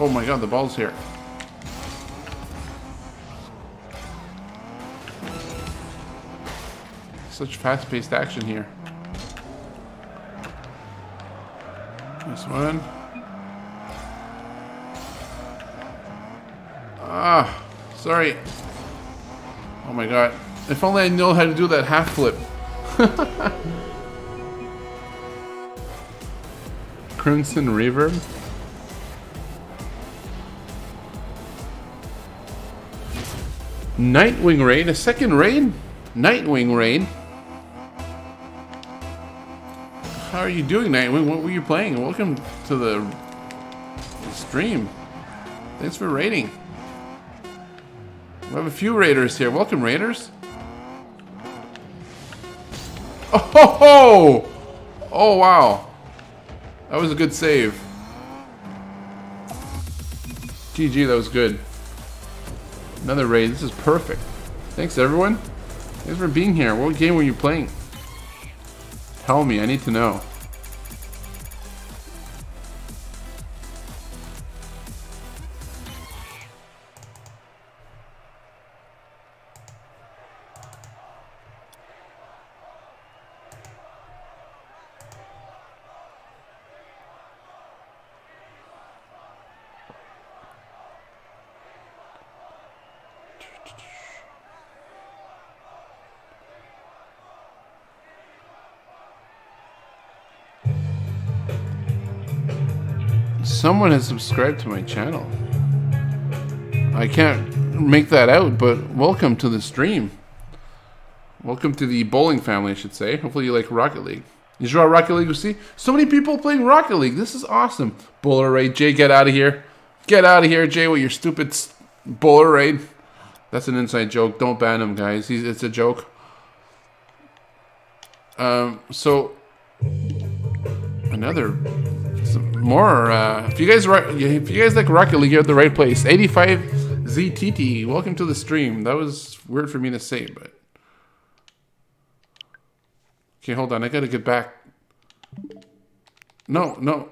Oh my god, the ball's here. Such fast-paced action here. Nice one. Ah, sorry. Oh my god. If only I know how to do that half flip. Crimson Reverb? Nightwing raid? A second raid? Nightwing raid? How are you doing, Nightwing? What were you playing? Welcome to the stream. Thanks for raiding. We have a few raiders here. Welcome, raiders. Oh ho ho! Oh wow. That was a good save. G G, that was good. Another raid. This is perfect. Thanks everyone. Thanks for being here. What game were you playing? Tell me. I need to know. Someone has subscribed to my channel. I can't make that out, but welcome to the stream. Welcome to the bowling family, I should say. Hopefully you like Rocket League. You draw Rocket League, you see? So many people playing Rocket League. This is awesome. Bowler raid. Jay, get out of here. Get out of here, Jay, with your stupid bowler raid. That's an inside joke. Don't ban him, guys. He's, it's a joke. Um, so, another... More. Uh, if you guys, if you guys like Rocket League, you're at the right place. eighty-five Z T T, welcome to the stream. That was weird for me to say, but okay. Hold on, I gotta get back. No, no.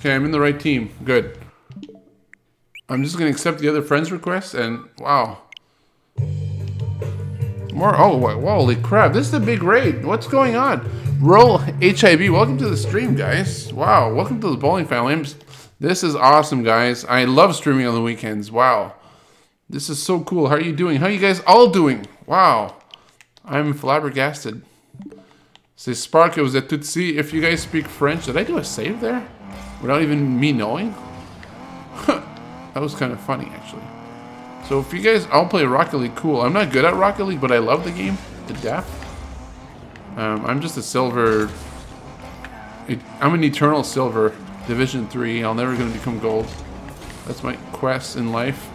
Okay, I'm in the right team. Good. I'm just gonna accept the other friend's request, and wow. More, oh, holy crap, this is a big raid. What's going on? Roll H I B, welcome to the stream, guys. Wow, welcome to the bowling family. This is awesome, guys. I love streaming on the weekends. Wow. This is so cool. How are you doing? How are you guys all doing? Wow. I'm flabbergasted. Say, Spark, it was a Tutsi. If you guys speak French, did I do a save there? Without even me knowing? That was kind of funny, actually. So if you guys, I'll play Rocket League, cool. I'm not good at Rocket League, but I love the game to death. Um, I'm just a silver, I'm an eternal silver, Division three. I'll never gonna become gold. That's my quest in life.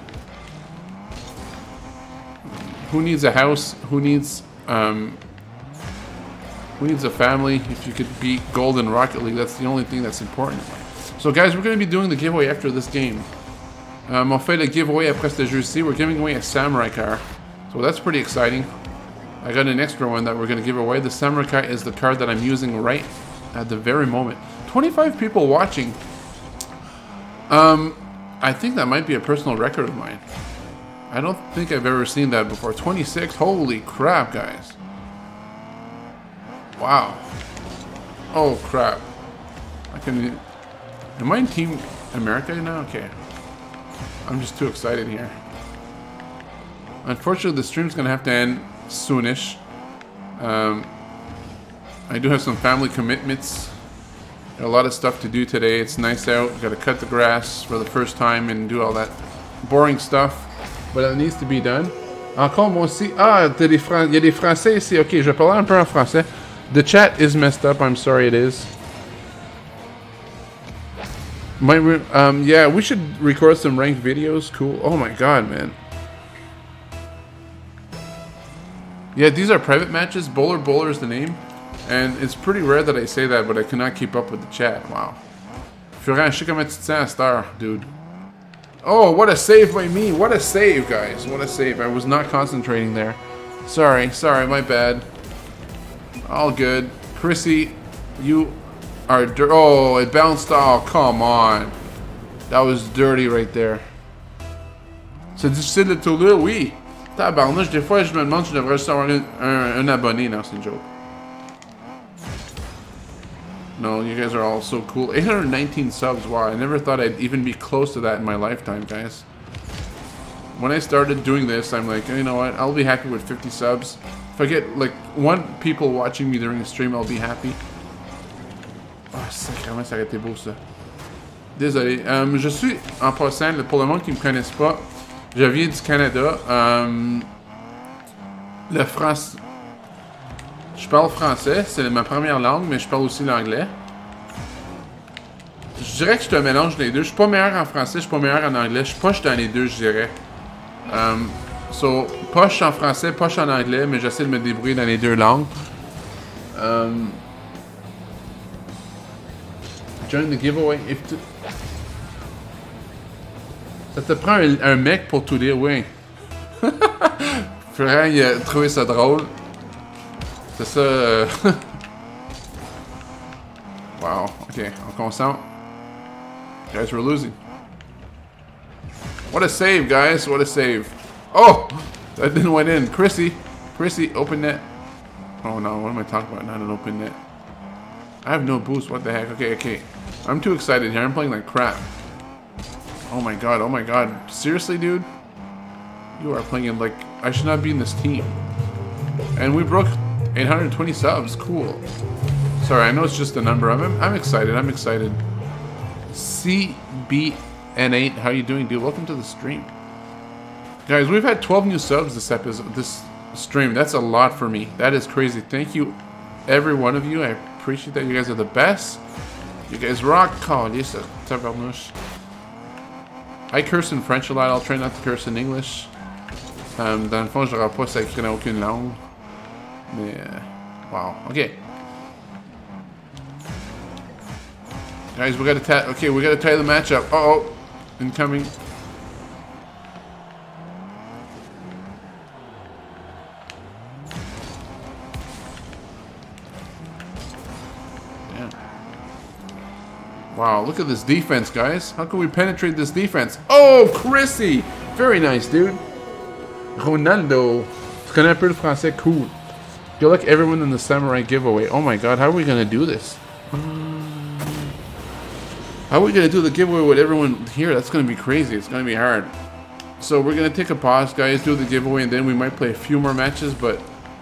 Who needs a house? Who needs, um, who needs a family? If you could beat gold in Rocket League, that's the only thing that's important. So guys, we're gonna be doing the giveaway after this game. Um, on fait le giveaway après ce jeu-ci. We're giving away a Samurai car. So that's pretty exciting. I got an extra one that we're going to give away. The Samurai car is the card that I'm using right at the very moment. twenty-five people watching. Um, I think that might be a personal record of mine. I don't think I've ever seen that before. twenty-six. Holy crap, guys. Wow. Oh, crap. I can... Am I in Team America now? Okay. I'm just too excited here. Unfortunately, the stream's gonna have to end soonish. Um, I do have some family commitments. Got a lot of stuff to do today. It's nice out. Got to cut the grass for the first time and do all that boring stuff. But it needs to be done. Encore moi aussi. Ah, il y a des Français ici. Ok, je vais parler un peu en français. The chat is messed up. I'm sorry it is. Might we, um, yeah, we should record some ranked videos. Cool. Oh my god, man. Yeah, these are private matches. Bowler Bowler is the name. And it's pretty rare that I say that, but I cannot keep up with the chat. Wow. Furan, Shikametsa Star, dude. Oh, what a save by me. What a save, guys. What a save. I was not concentrating there. Sorry, sorry, my bad. All good. Chrissy, you are dirty. Oh, it bounced. Oh, come on. That was dirty right there. C'est difficile de tourner, oui. Tabarnouche, des fois, je me demande si je devrais juste avoir un, un, un abonné. Non, c'est une joke. No, you guys are all so cool. eight hundred nineteen subs, wow. I never thought I'd even be close to that in my lifetime, guys. When I started doing this, I'm like, you know what? I'll be happy with fifty subs. If I get, like, one people watching me during the stream, I'll be happy. Ah, sacrément, ça a été beau, ça. Désolé. Um, je suis, en passant, pour le monde qui ne me connaisse pas, je viens du Canada. Um, le France... Je parle français, c'est ma première langue, mais je parle aussi l'anglais. Je dirais que je te mélange les deux. Je suis pas meilleur en français, je suis pas meilleur en anglais. Je suis poche dans les deux, je dirais. Um, so, poche en français, poche en anglais, mais j'essaie de me débrouiller dans les deux langues. Um, join the giveaway. If tu... Ça te prend un, un mec pour tout dire, oui. Frère, il a trouvé ça drôle. C'est ça. Euh... wow. Ok, on concentre. Guys, we're losing. What a save, guys. What a save. Oh! That didn't went in. Chrissy. Chrissy, open net. Oh no, what am I talking about? Not an open net. I have no boost. What the heck? Okay, okay. I'm too excited here. I'm playing like crap. Oh my god. Oh my god. Seriously, dude? You are playing like... I should not be in this team. And we broke... eight hundred twenty subs, cool. Sorry, I know it's just the number. I'm, I'm excited, I'm excited. C B N eight, how you doing, dude? Welcome to the stream. Guys, we've had twelve new subs this episode, this stream. That's a lot for me. That is crazy. Thank you, every one of you. I appreciate that. You guys are the best. You guys rock. I curse in French a lot. I'll try not to curse in English. Um, dans le fond, je n'aurai pas sacré dans aucune langue. Yeah. Wow. Okay. Guys, we gotta tie. Okay, we gotta tie the match up. Uh oh, incoming. Yeah. Wow. Look at this defense, guys. How can we penetrate this defense? Oh, Chrissy. Very nice, dude. Ronaldo. Tu connais un peu le français? Cool. You're like everyone in the Samurai giveaway. Oh my god, how are we gonna do this? How are we gonna do the giveaway with everyone here? That's gonna be crazy. It's gonna be hard. So we're gonna take a pause, guys, do the giveaway, and then we might play a few more matches, but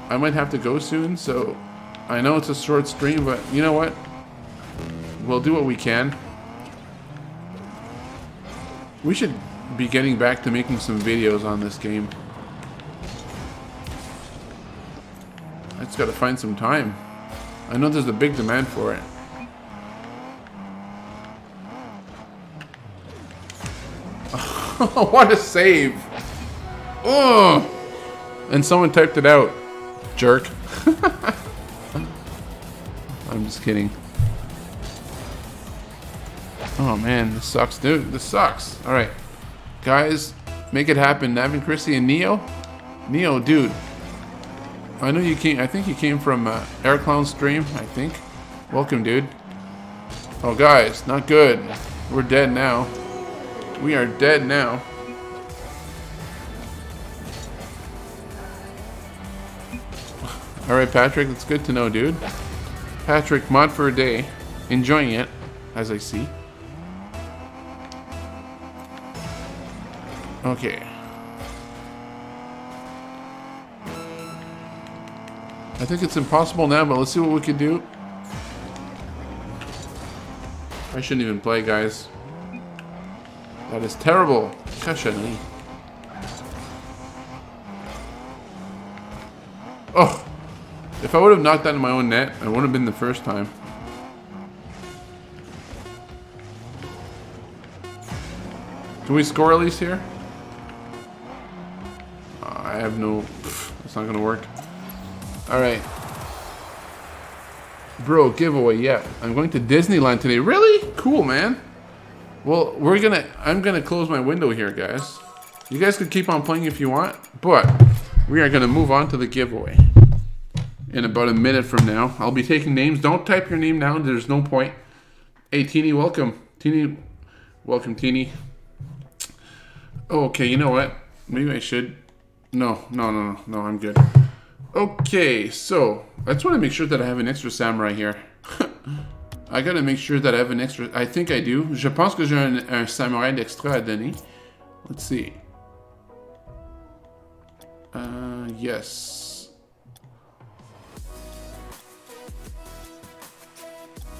I might have to go soon, so I know it's a short stream, but you know what? We'll do what we can. We should be getting back to making some videos on this game. I just gotta find some time. I know there's a big demand for it. What a save! Oh! And someone typed it out. Jerk. I'm just kidding. Oh man, this sucks, dude. This sucks. Alright. Guys, make it happen. Navin, Chrissy, and Neo? Neo, dude. I know you came, I think you came from uh, Air Clown stream, I think. Welcome, dude. Oh, guys, not good. We're dead now. We are dead now. All right, Patrick, that's good to know, dude. Patrick, mod for a day. Enjoying it, as I see. Okay. I think it's impossible now, but let's see what we can do. I shouldn't even play, guys. That is terrible. Cachonnerie. Oh, If I would have knocked down my own net, I wouldn't have been the first time. Can we score at least here? Uh, I have no... Pff, that's not gonna work. Alright. Bro, giveaway, yeah. I'm going to Disneyland today. Really? Cool, man. Well, we're gonna... I'm gonna close my window here, guys. You guys could keep on playing if you want, but we are gonna move on to the giveaway. In about a minute from now. I'll be taking names. Don't type your name down. There's no point. Hey, Teeny, welcome. Teeny, welcome, Teeny. Okay, you know what? Maybe I should... No, no, no, no, no, I'm good. Okay, so... I just want to make sure that I have an extra Samurai here. I gotta make sure that I have an extra... I think I do. Je pense que j'ai un, un Samurai d'extra à donner. Let's see. Uh, yes.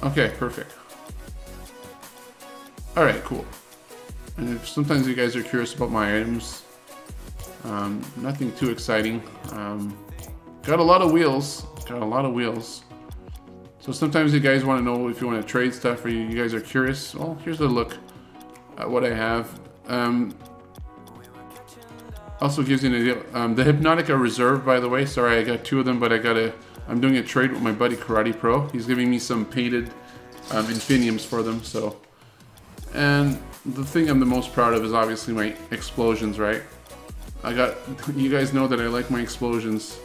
Okay, perfect. Alright, cool. And if sometimes you guys are curious about my items, um, nothing too exciting. Um, got a lot of wheels. Got a lot of wheels. So sometimes you guys want to know if you want to trade stuff, or you, you guys are curious. Well, here's a look at what I have. Um, also gives you an idea. Um, the Hypnotica Reserve, by the way. Sorry, I got two of them, but I got a. I'm doing a trade with my buddy Karate Pro. He's giving me some painted um, Infiniums for them. So, and. The thing I'm the most proud of is obviously my explosions, right? I got, you guys know that I like my explosions.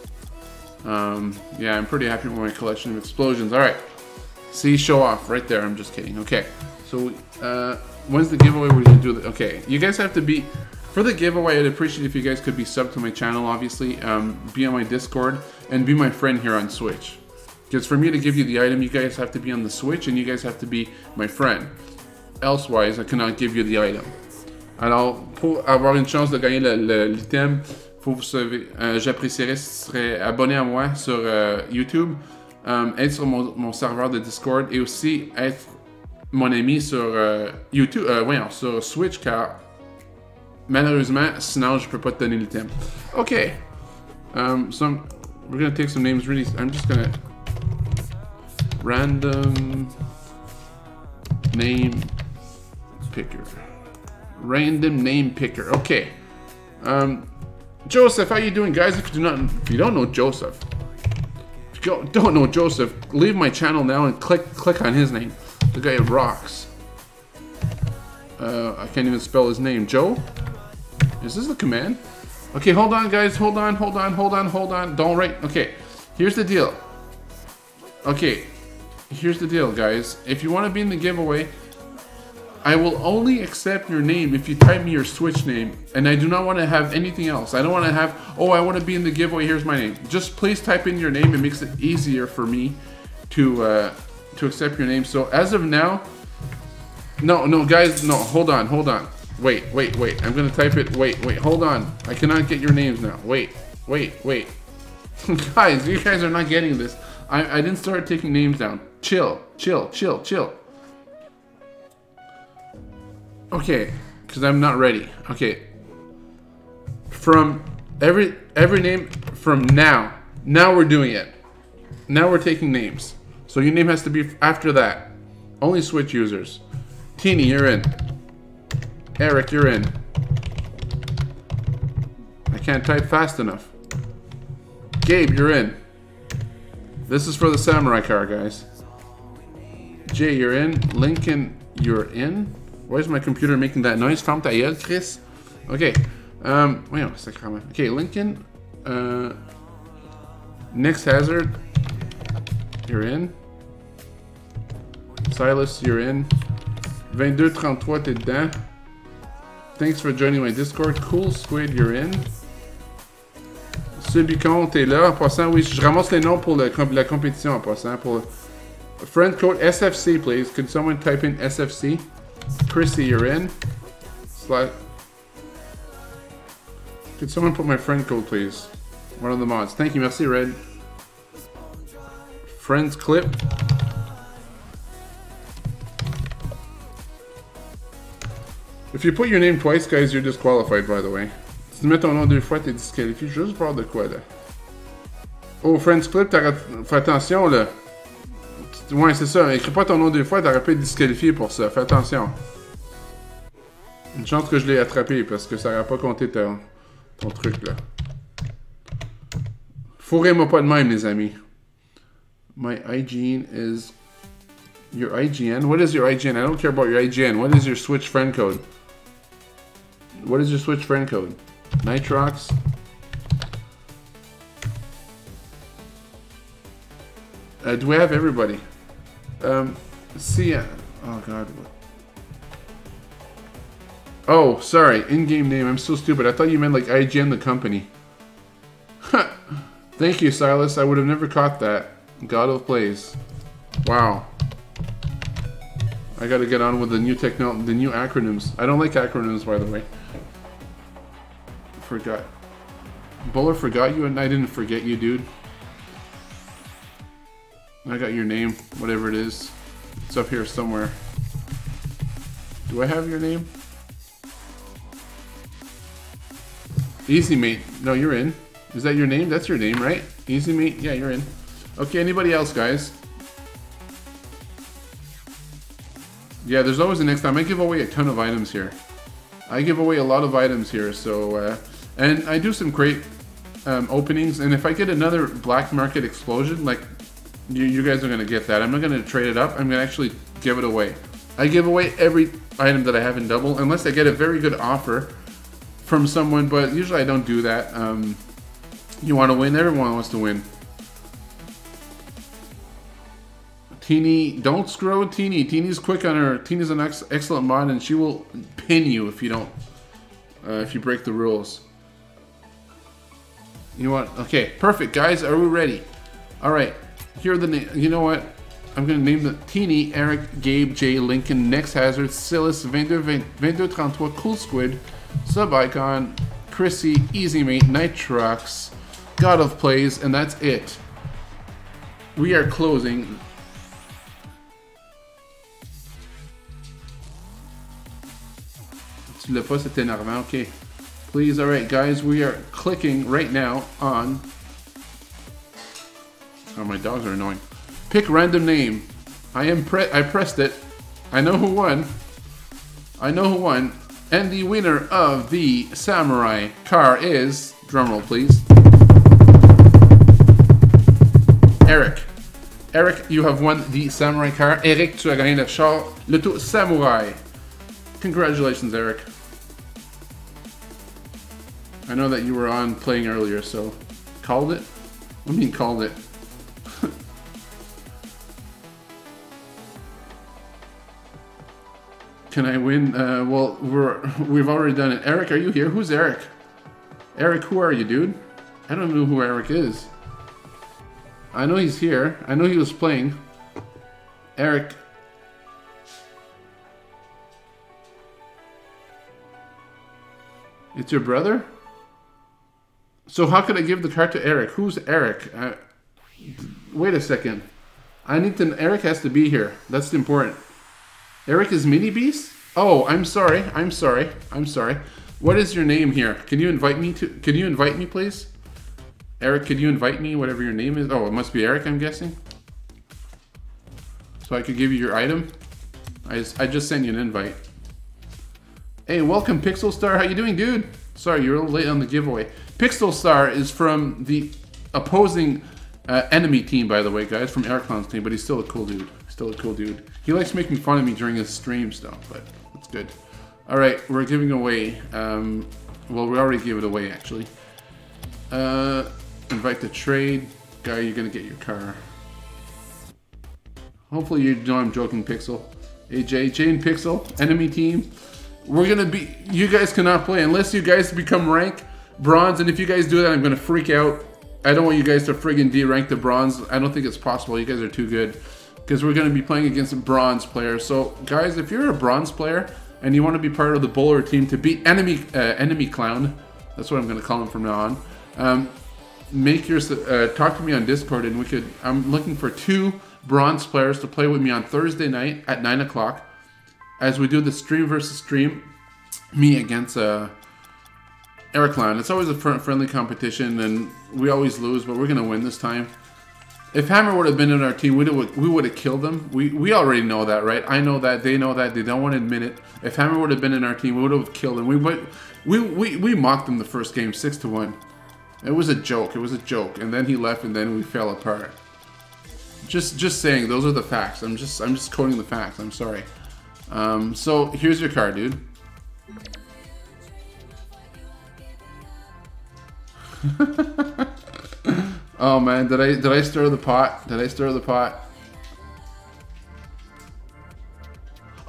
Um, yeah, I'm pretty happy with my collection of explosions. All right, see, show off right there. I'm just kidding. Okay, so uh, when's the giveaway? We're gonna do the, okay, you guys have to be, for the giveaway, I'd appreciate if you guys could be sub to my channel, obviously, um, be on my Discord, and be my friend here on Switch. Because for me to give you the item, you guys have to be on the Switch, and you guys have to be my friend. Elsewise, I cannot give you the item. Alors, pour avoir une chance de gagner l'item, faut vous sauver. Euh, J'apprécierais si tu serais abonné à moi sur euh, YouTube, euh, être sur mon, mon serveur de Discord et aussi être mon ami sur euh, YouTube, euh, voyons, sur Switch, car malheureusement, sinon je peux pas te donner l'item. Okay. Um, so I'm, we're gonna take some names. Really, I'm just gonna random name. Picker, random name picker. Okay, um, Joseph, how you doing, guys? If you do not, if you don't know Joseph, if you don't know Joseph, leave my channel now and click click on his name. The guy rocks. Uh, I can't even spell his name. Joe? Is this the command? Okay, hold on, guys. Hold on, hold on, hold on, hold on. Don't write. Okay, here's the deal. Okay, here's the deal, guys. If you want to be in the giveaway, I will only accept your name if you type me your Switch name, and I do not want to have anything else. I don't want to have, oh, I want to be in the giveaway, here's my name. Just please type in your name. It makes it easier for me to uh, to accept your name. So as of now, no, no, guys, no, hold on, hold on. Wait, wait, wait, I'm going to type it, wait, wait, hold on. I cannot get your names now. Wait, wait, wait. Guys, you guys are not getting this. I, I didn't start taking names down. Chill, chill, chill, chill. Okay, because I'm not ready. Okay. From every every name from now. Now we're doing it. Now we're taking names. So your name has to be after that. Only Switch users. Teeny, you're in. Eric, you're in. I can't type fast enough. Gabe, you're in. This is for the Samurai car, guys. Jay, you're in. Lincoln, you're in. Why is my computer making that noise? Ferme ta gueule, Chris. Okay. Um, wait on, sacrément. Okay, Lincoln. Uh, Next Hazard. You're in. Silas, you're in. twenty-two thirty-three, t'es dedans. Thanks for joining my Discord. CoolSquid, you're in. Subicon, t'es là. En passant, oui, je ramasse les noms pour le, la compétition en passant. Pour... Friend code S F C, please. Could someone type in S F C? Chrissy, you're in. Slide. Could someone put my friend code, please? One of the mods. Thank you, merci, Red. Friends clip. If you put your name twice, guys, you're disqualified, by the way. Si tu mets ton nom deux fois, t'es disqualifié. Juste voir de quoi, là. au Friends Club, fais attention là. Ouais, c'est ça. Écris pas ton nom deux fois, t'aurais pu être disqualifié pour ça. Fais attention. Une chance que je l'ai attrapé parce que ça n'aurait pas compté ton, ton truc là. Fourrez-moi pas de même, les amis. My I G N is. Your I G N? What is your I G N? I don't care about your I G N. What is your Switch friend code? What is your Switch friend code? Nitrox. Uh, do we have everybody? Um, see ya. Oh, God. Oh, sorry. In-game name. I'm so stupid. I thought you meant, like, I G N, the company. Thank you, Silas. I would have never caught that. God of Plays. Wow. I gotta get on with the new techno- the new acronyms. I don't like acronyms, by the way. Forgot. Bowler forgot you, and I didn't forget you, dude. I got your name, whatever it is. It's up here somewhere. Do I have your name? Easy Mate. No, you're in. Is that your name? That's your name, right? Easy Mate? Yeah, you're in. Okay, anybody else, guys? Yeah, there's always the next time. I give away a ton of items here. I give away a lot of items here, so... Uh, and I do some crate um, openings, and if I get another black market explosion, like... You, you guys are going to get that. I'm not going to trade it up. I'm going to actually give it away. I give away every item that I have in double, unless I get a very good offer from someone, but usually I don't do that. Um, you want to win? Everyone wants to win. Teeny, don't screw with Teeny. Teeny's quick on her. Teeny's an ex excellent mod, and she will pin you if you don't, uh, if you break the rules. You want, okay, perfect, guys. Are we ready? All right. Here are the name. You know what? I'm going to name the Teeny, Eric, Gabe, Jay, Lincoln, Next Hazard, Silas, vingt-deux trente-trois, CoolSquid, Sub Icon, Chrissy, Easy Mate, Nitrox, God of Plays, and that's it. We are closing. Tu l'as pas, c'est énorme. Okay. Please, alright, guys, we are clicking right now on. Oh, my dogs are annoying. Pick random name. I am pre I pressed it. I know who won. I know who won. And the winner of the Samurai car is... Drumroll, please. Eric. Eric, you have won the Samurai car. Eric, tu as gagné le char. Le tout Samurai. Congratulations, Eric. I know that you were on playing earlier, so... Called it? What do you mean, called it? Can I win? Uh, well, we're, we've already done it. Eric, are you here? Who's Eric? Eric, who are you, dude? I don't know who Eric is. I know he's here. I know he was playing. Eric. It's your brother? So how could I give the card to Eric? Who's Eric? I, wait a second. I need to... Eric has to be here. That's important. Eric is Mini Beast? Oh, I'm sorry. I'm sorry. I'm sorry. What is your name here? Can you invite me to... Can you invite me, please? Eric, can you invite me? Whatever your name is. Oh, it must be Eric, I'm guessing. So I could give you your item. I, I just sent you an invite. Hey, welcome, Pixel Star. How you doing, dude? Sorry, you're a little late on the giveaway. Pixel Star is from the opposing uh, enemy team, by the way, guys. From Air Clown's team, but he's still a cool dude. Still a cool dude. He likes making fun of me during his stream stuff, but it's good. All right, we're giving away. Um, well, we already gave it away, actually. Uh, invite to trade. Guy, you're going to get your car. Hopefully you know I'm joking, Pixel. A J, Jane Pixel, enemy team. We're going to be... You guys cannot play unless you guys become rank bronze. And if you guys do that, I'm going to freak out. I don't want you guys to friggin' de-rank the bronze. I don't think it's possible. You guys are too good. Because we're going to be playing against a bronze player. So, guys, if you're a bronze player and you want to be part of the bowler team to beat enemy uh, enemy clown, that's what I'm going to call him from now on. Um, make your uh, talk to me on Discord, and we could. I'm looking for two bronze players to play with me on Thursday night at nine o'clock, as we do the stream versus stream, me against uh, Air Clown. It's always a friendly competition, and we always lose, but we're going to win this time. If Hammer would have been in our team, we would have killed them. We, we already know that, right? I know that. They know that. They don't want to admit it. If Hammer would have been in our team, we would have killed them. We, went, we, we, we mocked them the first game, six to one. It was a joke. It was a joke. And then he left, and then we fell apart. Just just saying, those are the facts. I'm just I'm just quoting the facts. I'm sorry. Um, so, here's your card, dude. Oh man, did I did I stir the pot? Did I stir the pot?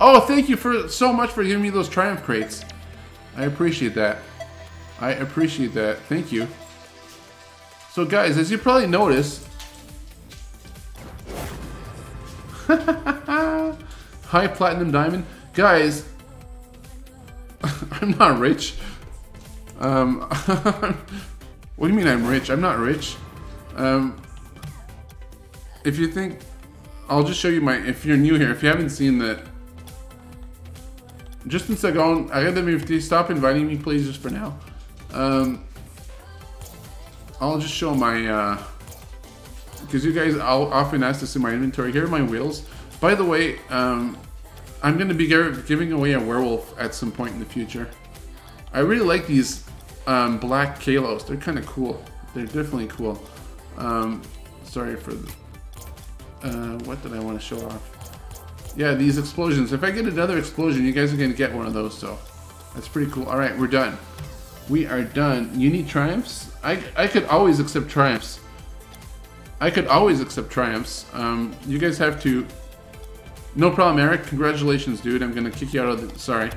Oh, thank you for so much for giving me those triumph crates. I appreciate that. I appreciate that. Thank you. So guys, as you probably noticed, high platinum diamond, guys. I'm not rich. Um, what do you mean I'm rich? I'm not rich. Um, if you think, I'll just show you my. If you're new here, if you haven't seen that, just in second, I got the Mufti. Stop inviting me, please, just for now. Um, I'll just show my. Uh, Because you guys I'll often ask to see my inventory. Here are my wheels. By the way, um, I'm going to be giving away a werewolf at some point in the future. I really like these um, black Kalos. They're kind of cool. They're definitely cool. Um, sorry for the... Uh, what did I want to show off? Yeah, these explosions. If I get another explosion, you guys are going to get one of those. So that's pretty cool. All right, we're done. We are done. You need triumphs? I, I could always accept triumphs. I could always accept triumphs. Um, you guys have to... No problem, Eric. Congratulations, dude. I'm going to kick you out of the... Sorry.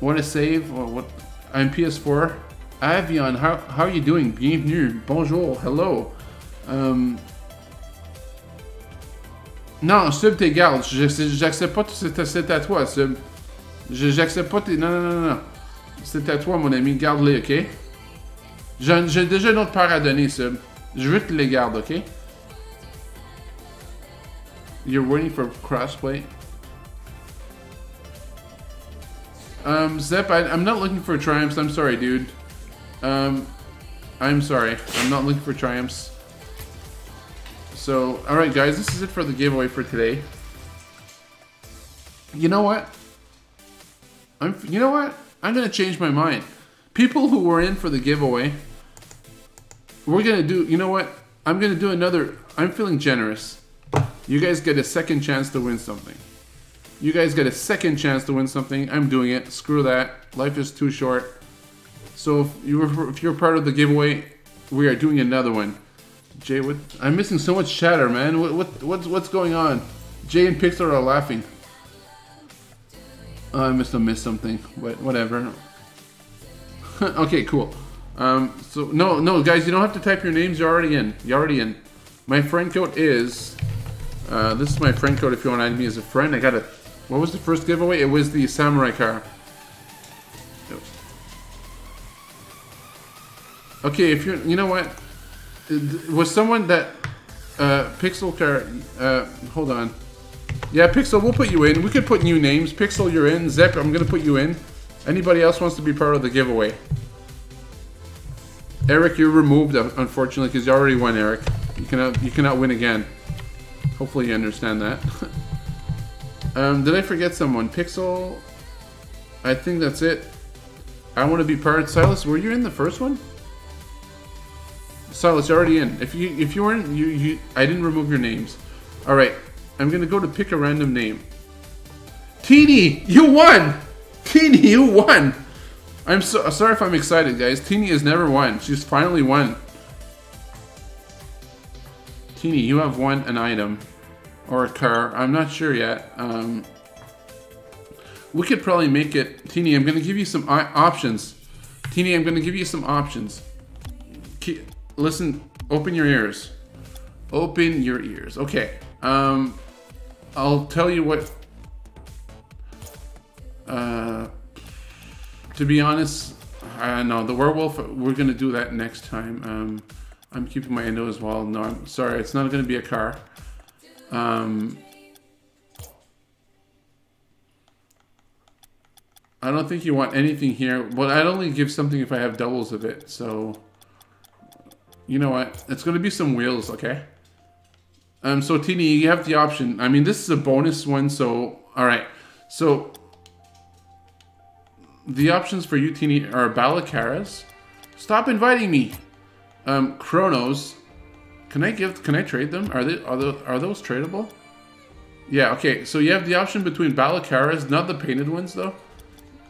Want to save? Or what? I'm P S four. Avion, how, how are you doing? Bienvenue. Bonjour. Hello. Um... Non, Sub t'égale. J'accepte pas... C'est à toi, Sub. J'accepte pas... Non, non, non, non. C'est à toi, mon ami. Garde-les, OK? J'ai déjà une autre paire à donner, Sub. Je veux te les garder, ok? You're waiting for crossplay. Um, Zep, I, I'm not looking for triumphs. I'm sorry, dude. Um, I'm sorry. I'm not looking for triumphs. So, alright guys, this is it for the giveaway for today. You know what? I'm, you know what? I'm gonna change my mind. People who were in for the giveaway... We're gonna do, you know what? I'm gonna do another, I'm feeling generous. You guys get a second chance to win something. You guys get a second chance to win something. I'm doing it, screw that. Life is too short. So if you're, if you're part of the giveaway, we are doing another one. Jay, what, I'm missing so much chatter, man. What, what, what's, what's going on? Jay and Pixel are laughing. Oh, I must have missed something, but whatever. Okay, cool. Um, so, no, no, guys, you don't have to type your names, you're already in, you're already in. My friend code is, uh, this is my friend code if you want to add me as a friend. I got a, what was the first giveaway? It was the Samurai car. Okay, if you're, you know what, it was someone that, uh, Pixel car, uh, hold on. Yeah, Pixel, we'll put you in, we could put new names. Pixel, you're in. Zep, I'm gonna put you in. Anybody else wants to be part of the giveaway? Eric, you're removed, unfortunately, because you already won, Eric. You cannot, you cannot win again. Hopefully you understand that. um, did I forget someone? Pixel? I think that's it. I want to be part. Silas, were you in the first one? Silas, you're already in. If you if you weren't, you, you, I didn't remove your names. All right, I'm going to go to pick a random name. Teeny, you won! Teeny, you won! I'm so sorry if I'm excited, guys. Teeny has never won. She's finally won. Teeny, you have won an item. Or a car. I'm not sure yet. Um, we could probably make it... Teeny, I'm going to give you some options. Teeny, I'm going to give you some options. Keep, listen, open your ears. Open your ears. Okay. Um, I'll tell you what... Uh... To be honest, I know the werewolf, we're going to do that next time. Um, I'm keeping my endo as well. No, I'm sorry. It's not going to be a car. Um, I don't think you want anything here, but I'd only give something if I have doubles of it, so... You know what? It's going to be some wheels, okay? Um, so, Teeny, you have the option. I mean, this is a bonus one, so... Alright, so... The options for you, Teeny, are Balakaris. Stop inviting me! Um, Chronos. Can I give... Can I trade them? Are they... Are, they, are those tradable? Yeah, okay. So, you have the option between Balakaris, not the painted ones, though.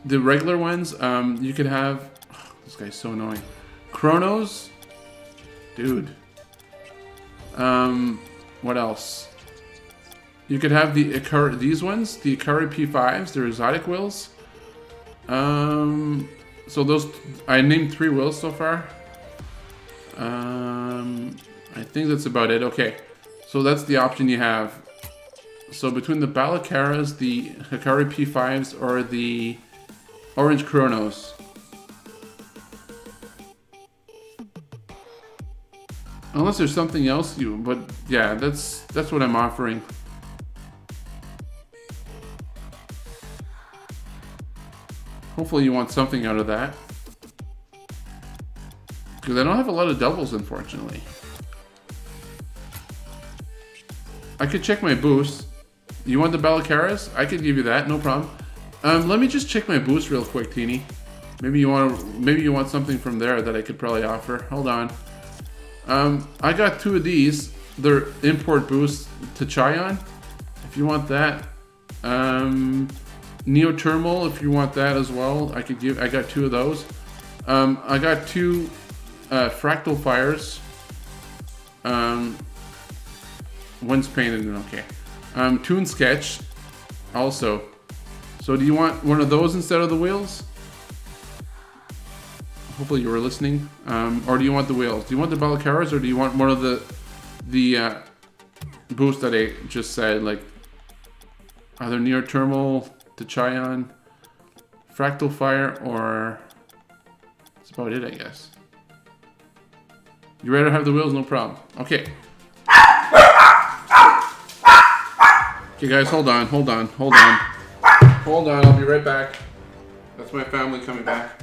The regular ones, um, you could have... Oh, this guy's so annoying. Chronos. Dude. Um, what else? You could have the Ikari, these ones, the Ikari P fives, the exotic wheels. Um, so those... I named three wheels so far. Um, I think that's about it. Okay. So that's the option you have. So between the Balakaras, the Ikari P fives, or the... Orange Chronos. Unless there's something else you, but yeah, that's that's what I'm offering. Hopefully you want something out of that. Because I don't have a lot of doubles, unfortunately. I could check my boost. You want the Balakaras? I could give you that, no problem. Um, let me just check my boost real quick, Teeny. Maybe you want to, maybe you want something from there that I could probably offer. Hold on. Um, I got two of these. They're import boosts to Chayon, if you want that. Um, Neothermal, if you want that as well. I could give. I got two of those. Um, I got two uh, Fractal Fires. Um, one's painted and okay. Um, Toon Sketch, also. So do you want one of those instead of the wheels? Hopefully you were listening. Um, or do you want the wheels? Do you want the Balakaras or do you want one of the the uh, boosts that I just said? Like either Neothermal, Chayon, Fractal Fire, or that's about it, I guess. You rather have the wheels? No problem. Okay. Okay, guys, hold on, hold on, hold on. Hold on, I'll be right back. That's my family coming back.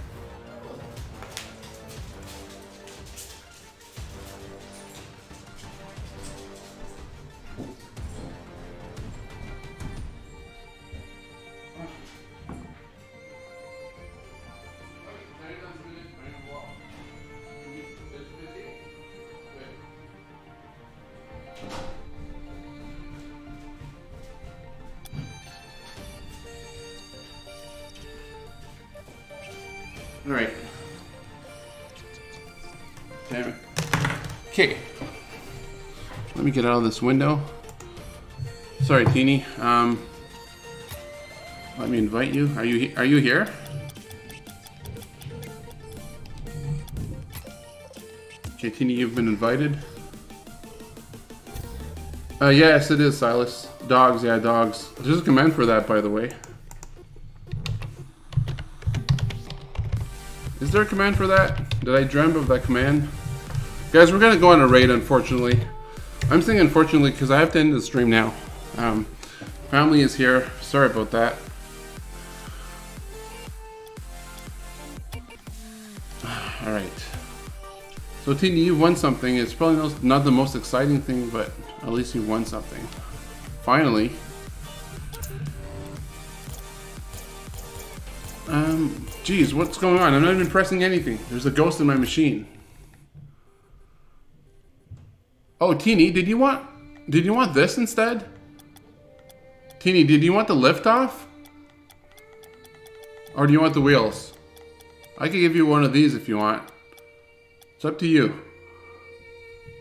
Get out of this window. Sorry, Teeny. Um, let me invite you. Are you are you here? Okay, Teeny, you've been invited. Uh, yes, it is Silas. Dogs, yeah, dogs. There's a command for that, by the way. Is there a command for that? Did I dream of that command? Guys, we're gonna go on a raid, unfortunately. I'm saying unfortunately because I have to end the stream now. Um, family is here. Sorry about that. Alright. So Teeny, you won something. It's probably not the most exciting thing, but at least you won something. Finally. Um, geez, what's going on? I'm not even pressing anything. There's a ghost in my machine. Oh, Teeny, did you want did you want this instead? Teeny, did you want the liftoff? Or do you want the wheels? I could give you one of these if you want. It's up to you.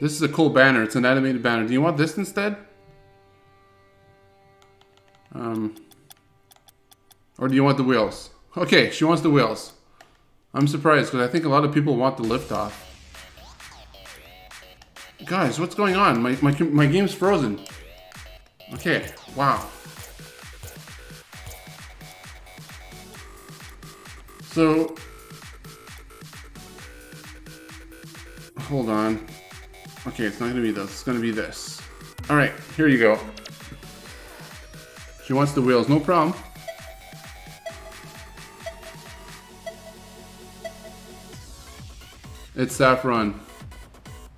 This is a cool banner. It's an animated banner. Do you want this instead? Um, or do you want the wheels? Okay, she wants the wheels. I'm surprised because I think a lot of people want the liftoff. Guys, what's going on? My, my, my game's frozen. Okay, wow. So... Hold on. Okay, it's not gonna be this. It's gonna be this. Alright, here you go. She wants the wheels, no problem. It's Saffron.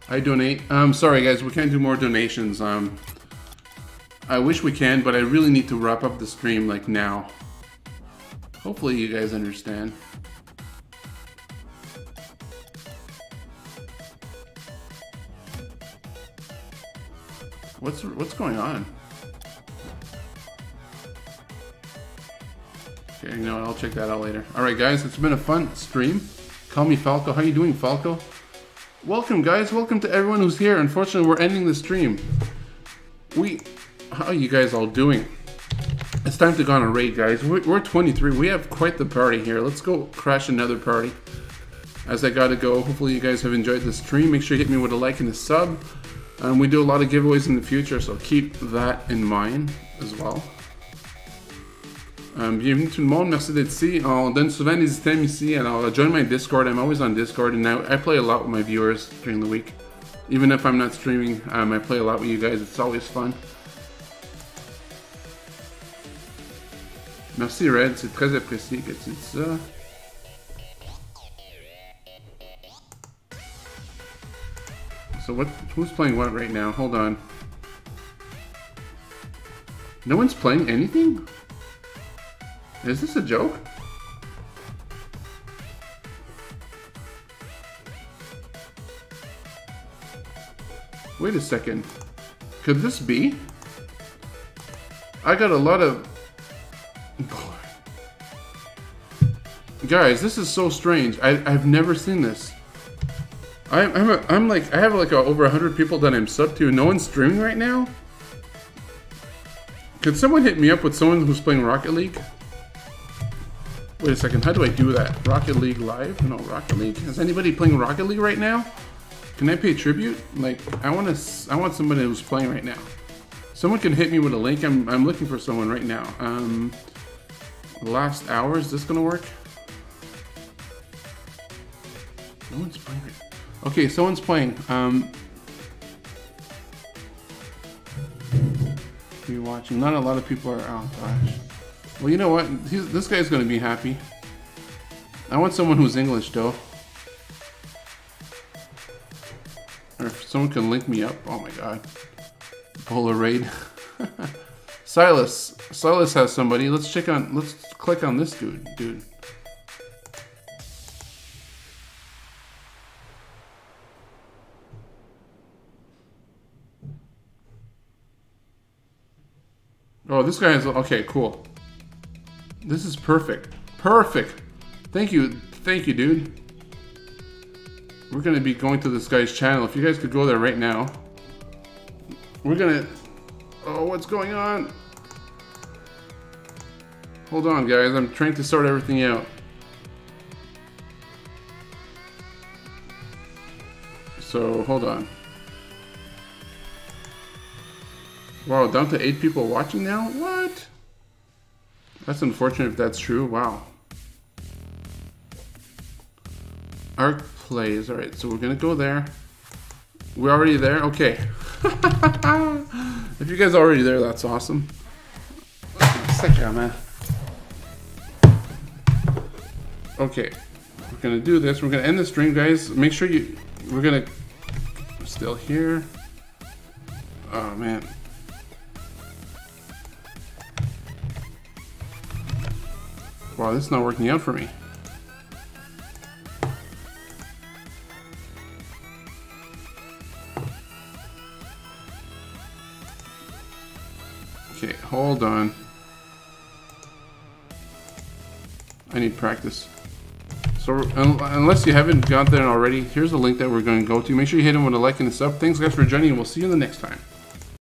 I donate. I'm um, sorry guys, we can't do more donations. Um, I wish we can, but I really need to wrap up the stream like now. Hopefully you guys understand. What's what's going on? Okay, you know what, I'll check that out later. All right guys, it's been a fun stream. Call me Falco. How you doing, Falco? Welcome guys, welcome to everyone who's here. Unfortunately, we're ending the stream. We, how are you guys all doing? It's time to go on a raid, guys. We're, we're twenty-three. We have quite the party here. Let's go crash another party. As I gotta go. Hopefully you guys have enjoyed the stream. Make sure you hit me with a like and a sub. Um, we do a lot of giveaways in the future, so keep that in mind as well. Um, bienvenue tout le monde, merci d'être ici. On donne souvent des items ici. Alors, join my Discord. I'm always on Discord, and I, I play a lot with my viewers during the week. Even if I'm not streaming, um, I play a lot with you guys. It's always fun. Merci Red, c'est très apprécié que tu dis ça. So what, who's playing what right now? Hold on. No one's playing anything? Is this a joke? Wait a second. Could this be? I got a lot of... Guys, this is so strange. I, I've never seen this. I, I'm, a, I'm like, I have like a, over one hundred people that I'm sub to. No one's streaming right now? Could someone hit me up with someone who's playing Rocket League? Wait a second, how do I do that? Rocket League Live? No, Rocket League. Is anybody playing Rocket League right now? Can I pay tribute? Like, I want to, I want somebody who's playing right now. Someone can hit me with a link. I'm, I'm looking for someone right now. Um, last hour, is this gonna work? No one's playing right now. Okay, someone's playing. Um, you watching? Not a lot of people are. Oh gosh. Well, you know what? He's, this guy's gonna be happy. I want someone who's English, though. Or if someone can link me up. Oh my god. Polar raid. Silas. Silas has somebody. Let's check on. Let's click on this dude. Dude. Oh, this guy is okay. Cool. This is perfect. Perfect. Thank you. Thank you, dude. We're gonna be going to this guy's channel. If you guys could go there right now. We're gonna... Oh, what's going on? Hold on, guys. I'm trying to sort everything out. So, hold on. Wow, down to eight people watching now? What? That's unfortunate if that's true. Wow. Arc Plays. Alright, so we're gonna go there. We're already there? Okay. If you guys are already there, that's awesome. Okay, we're gonna do this. We're gonna end the stream, guys. Make sure you... We're gonna... I'm still here. Oh, man. Wow, this is not working out for me. Okay, hold on. I need practice. So, un unless you haven't got there already, here's the link that we're going to go to. Make sure you hit him with a like and a sub. Thanks guys for joining, and we'll see you in the next time.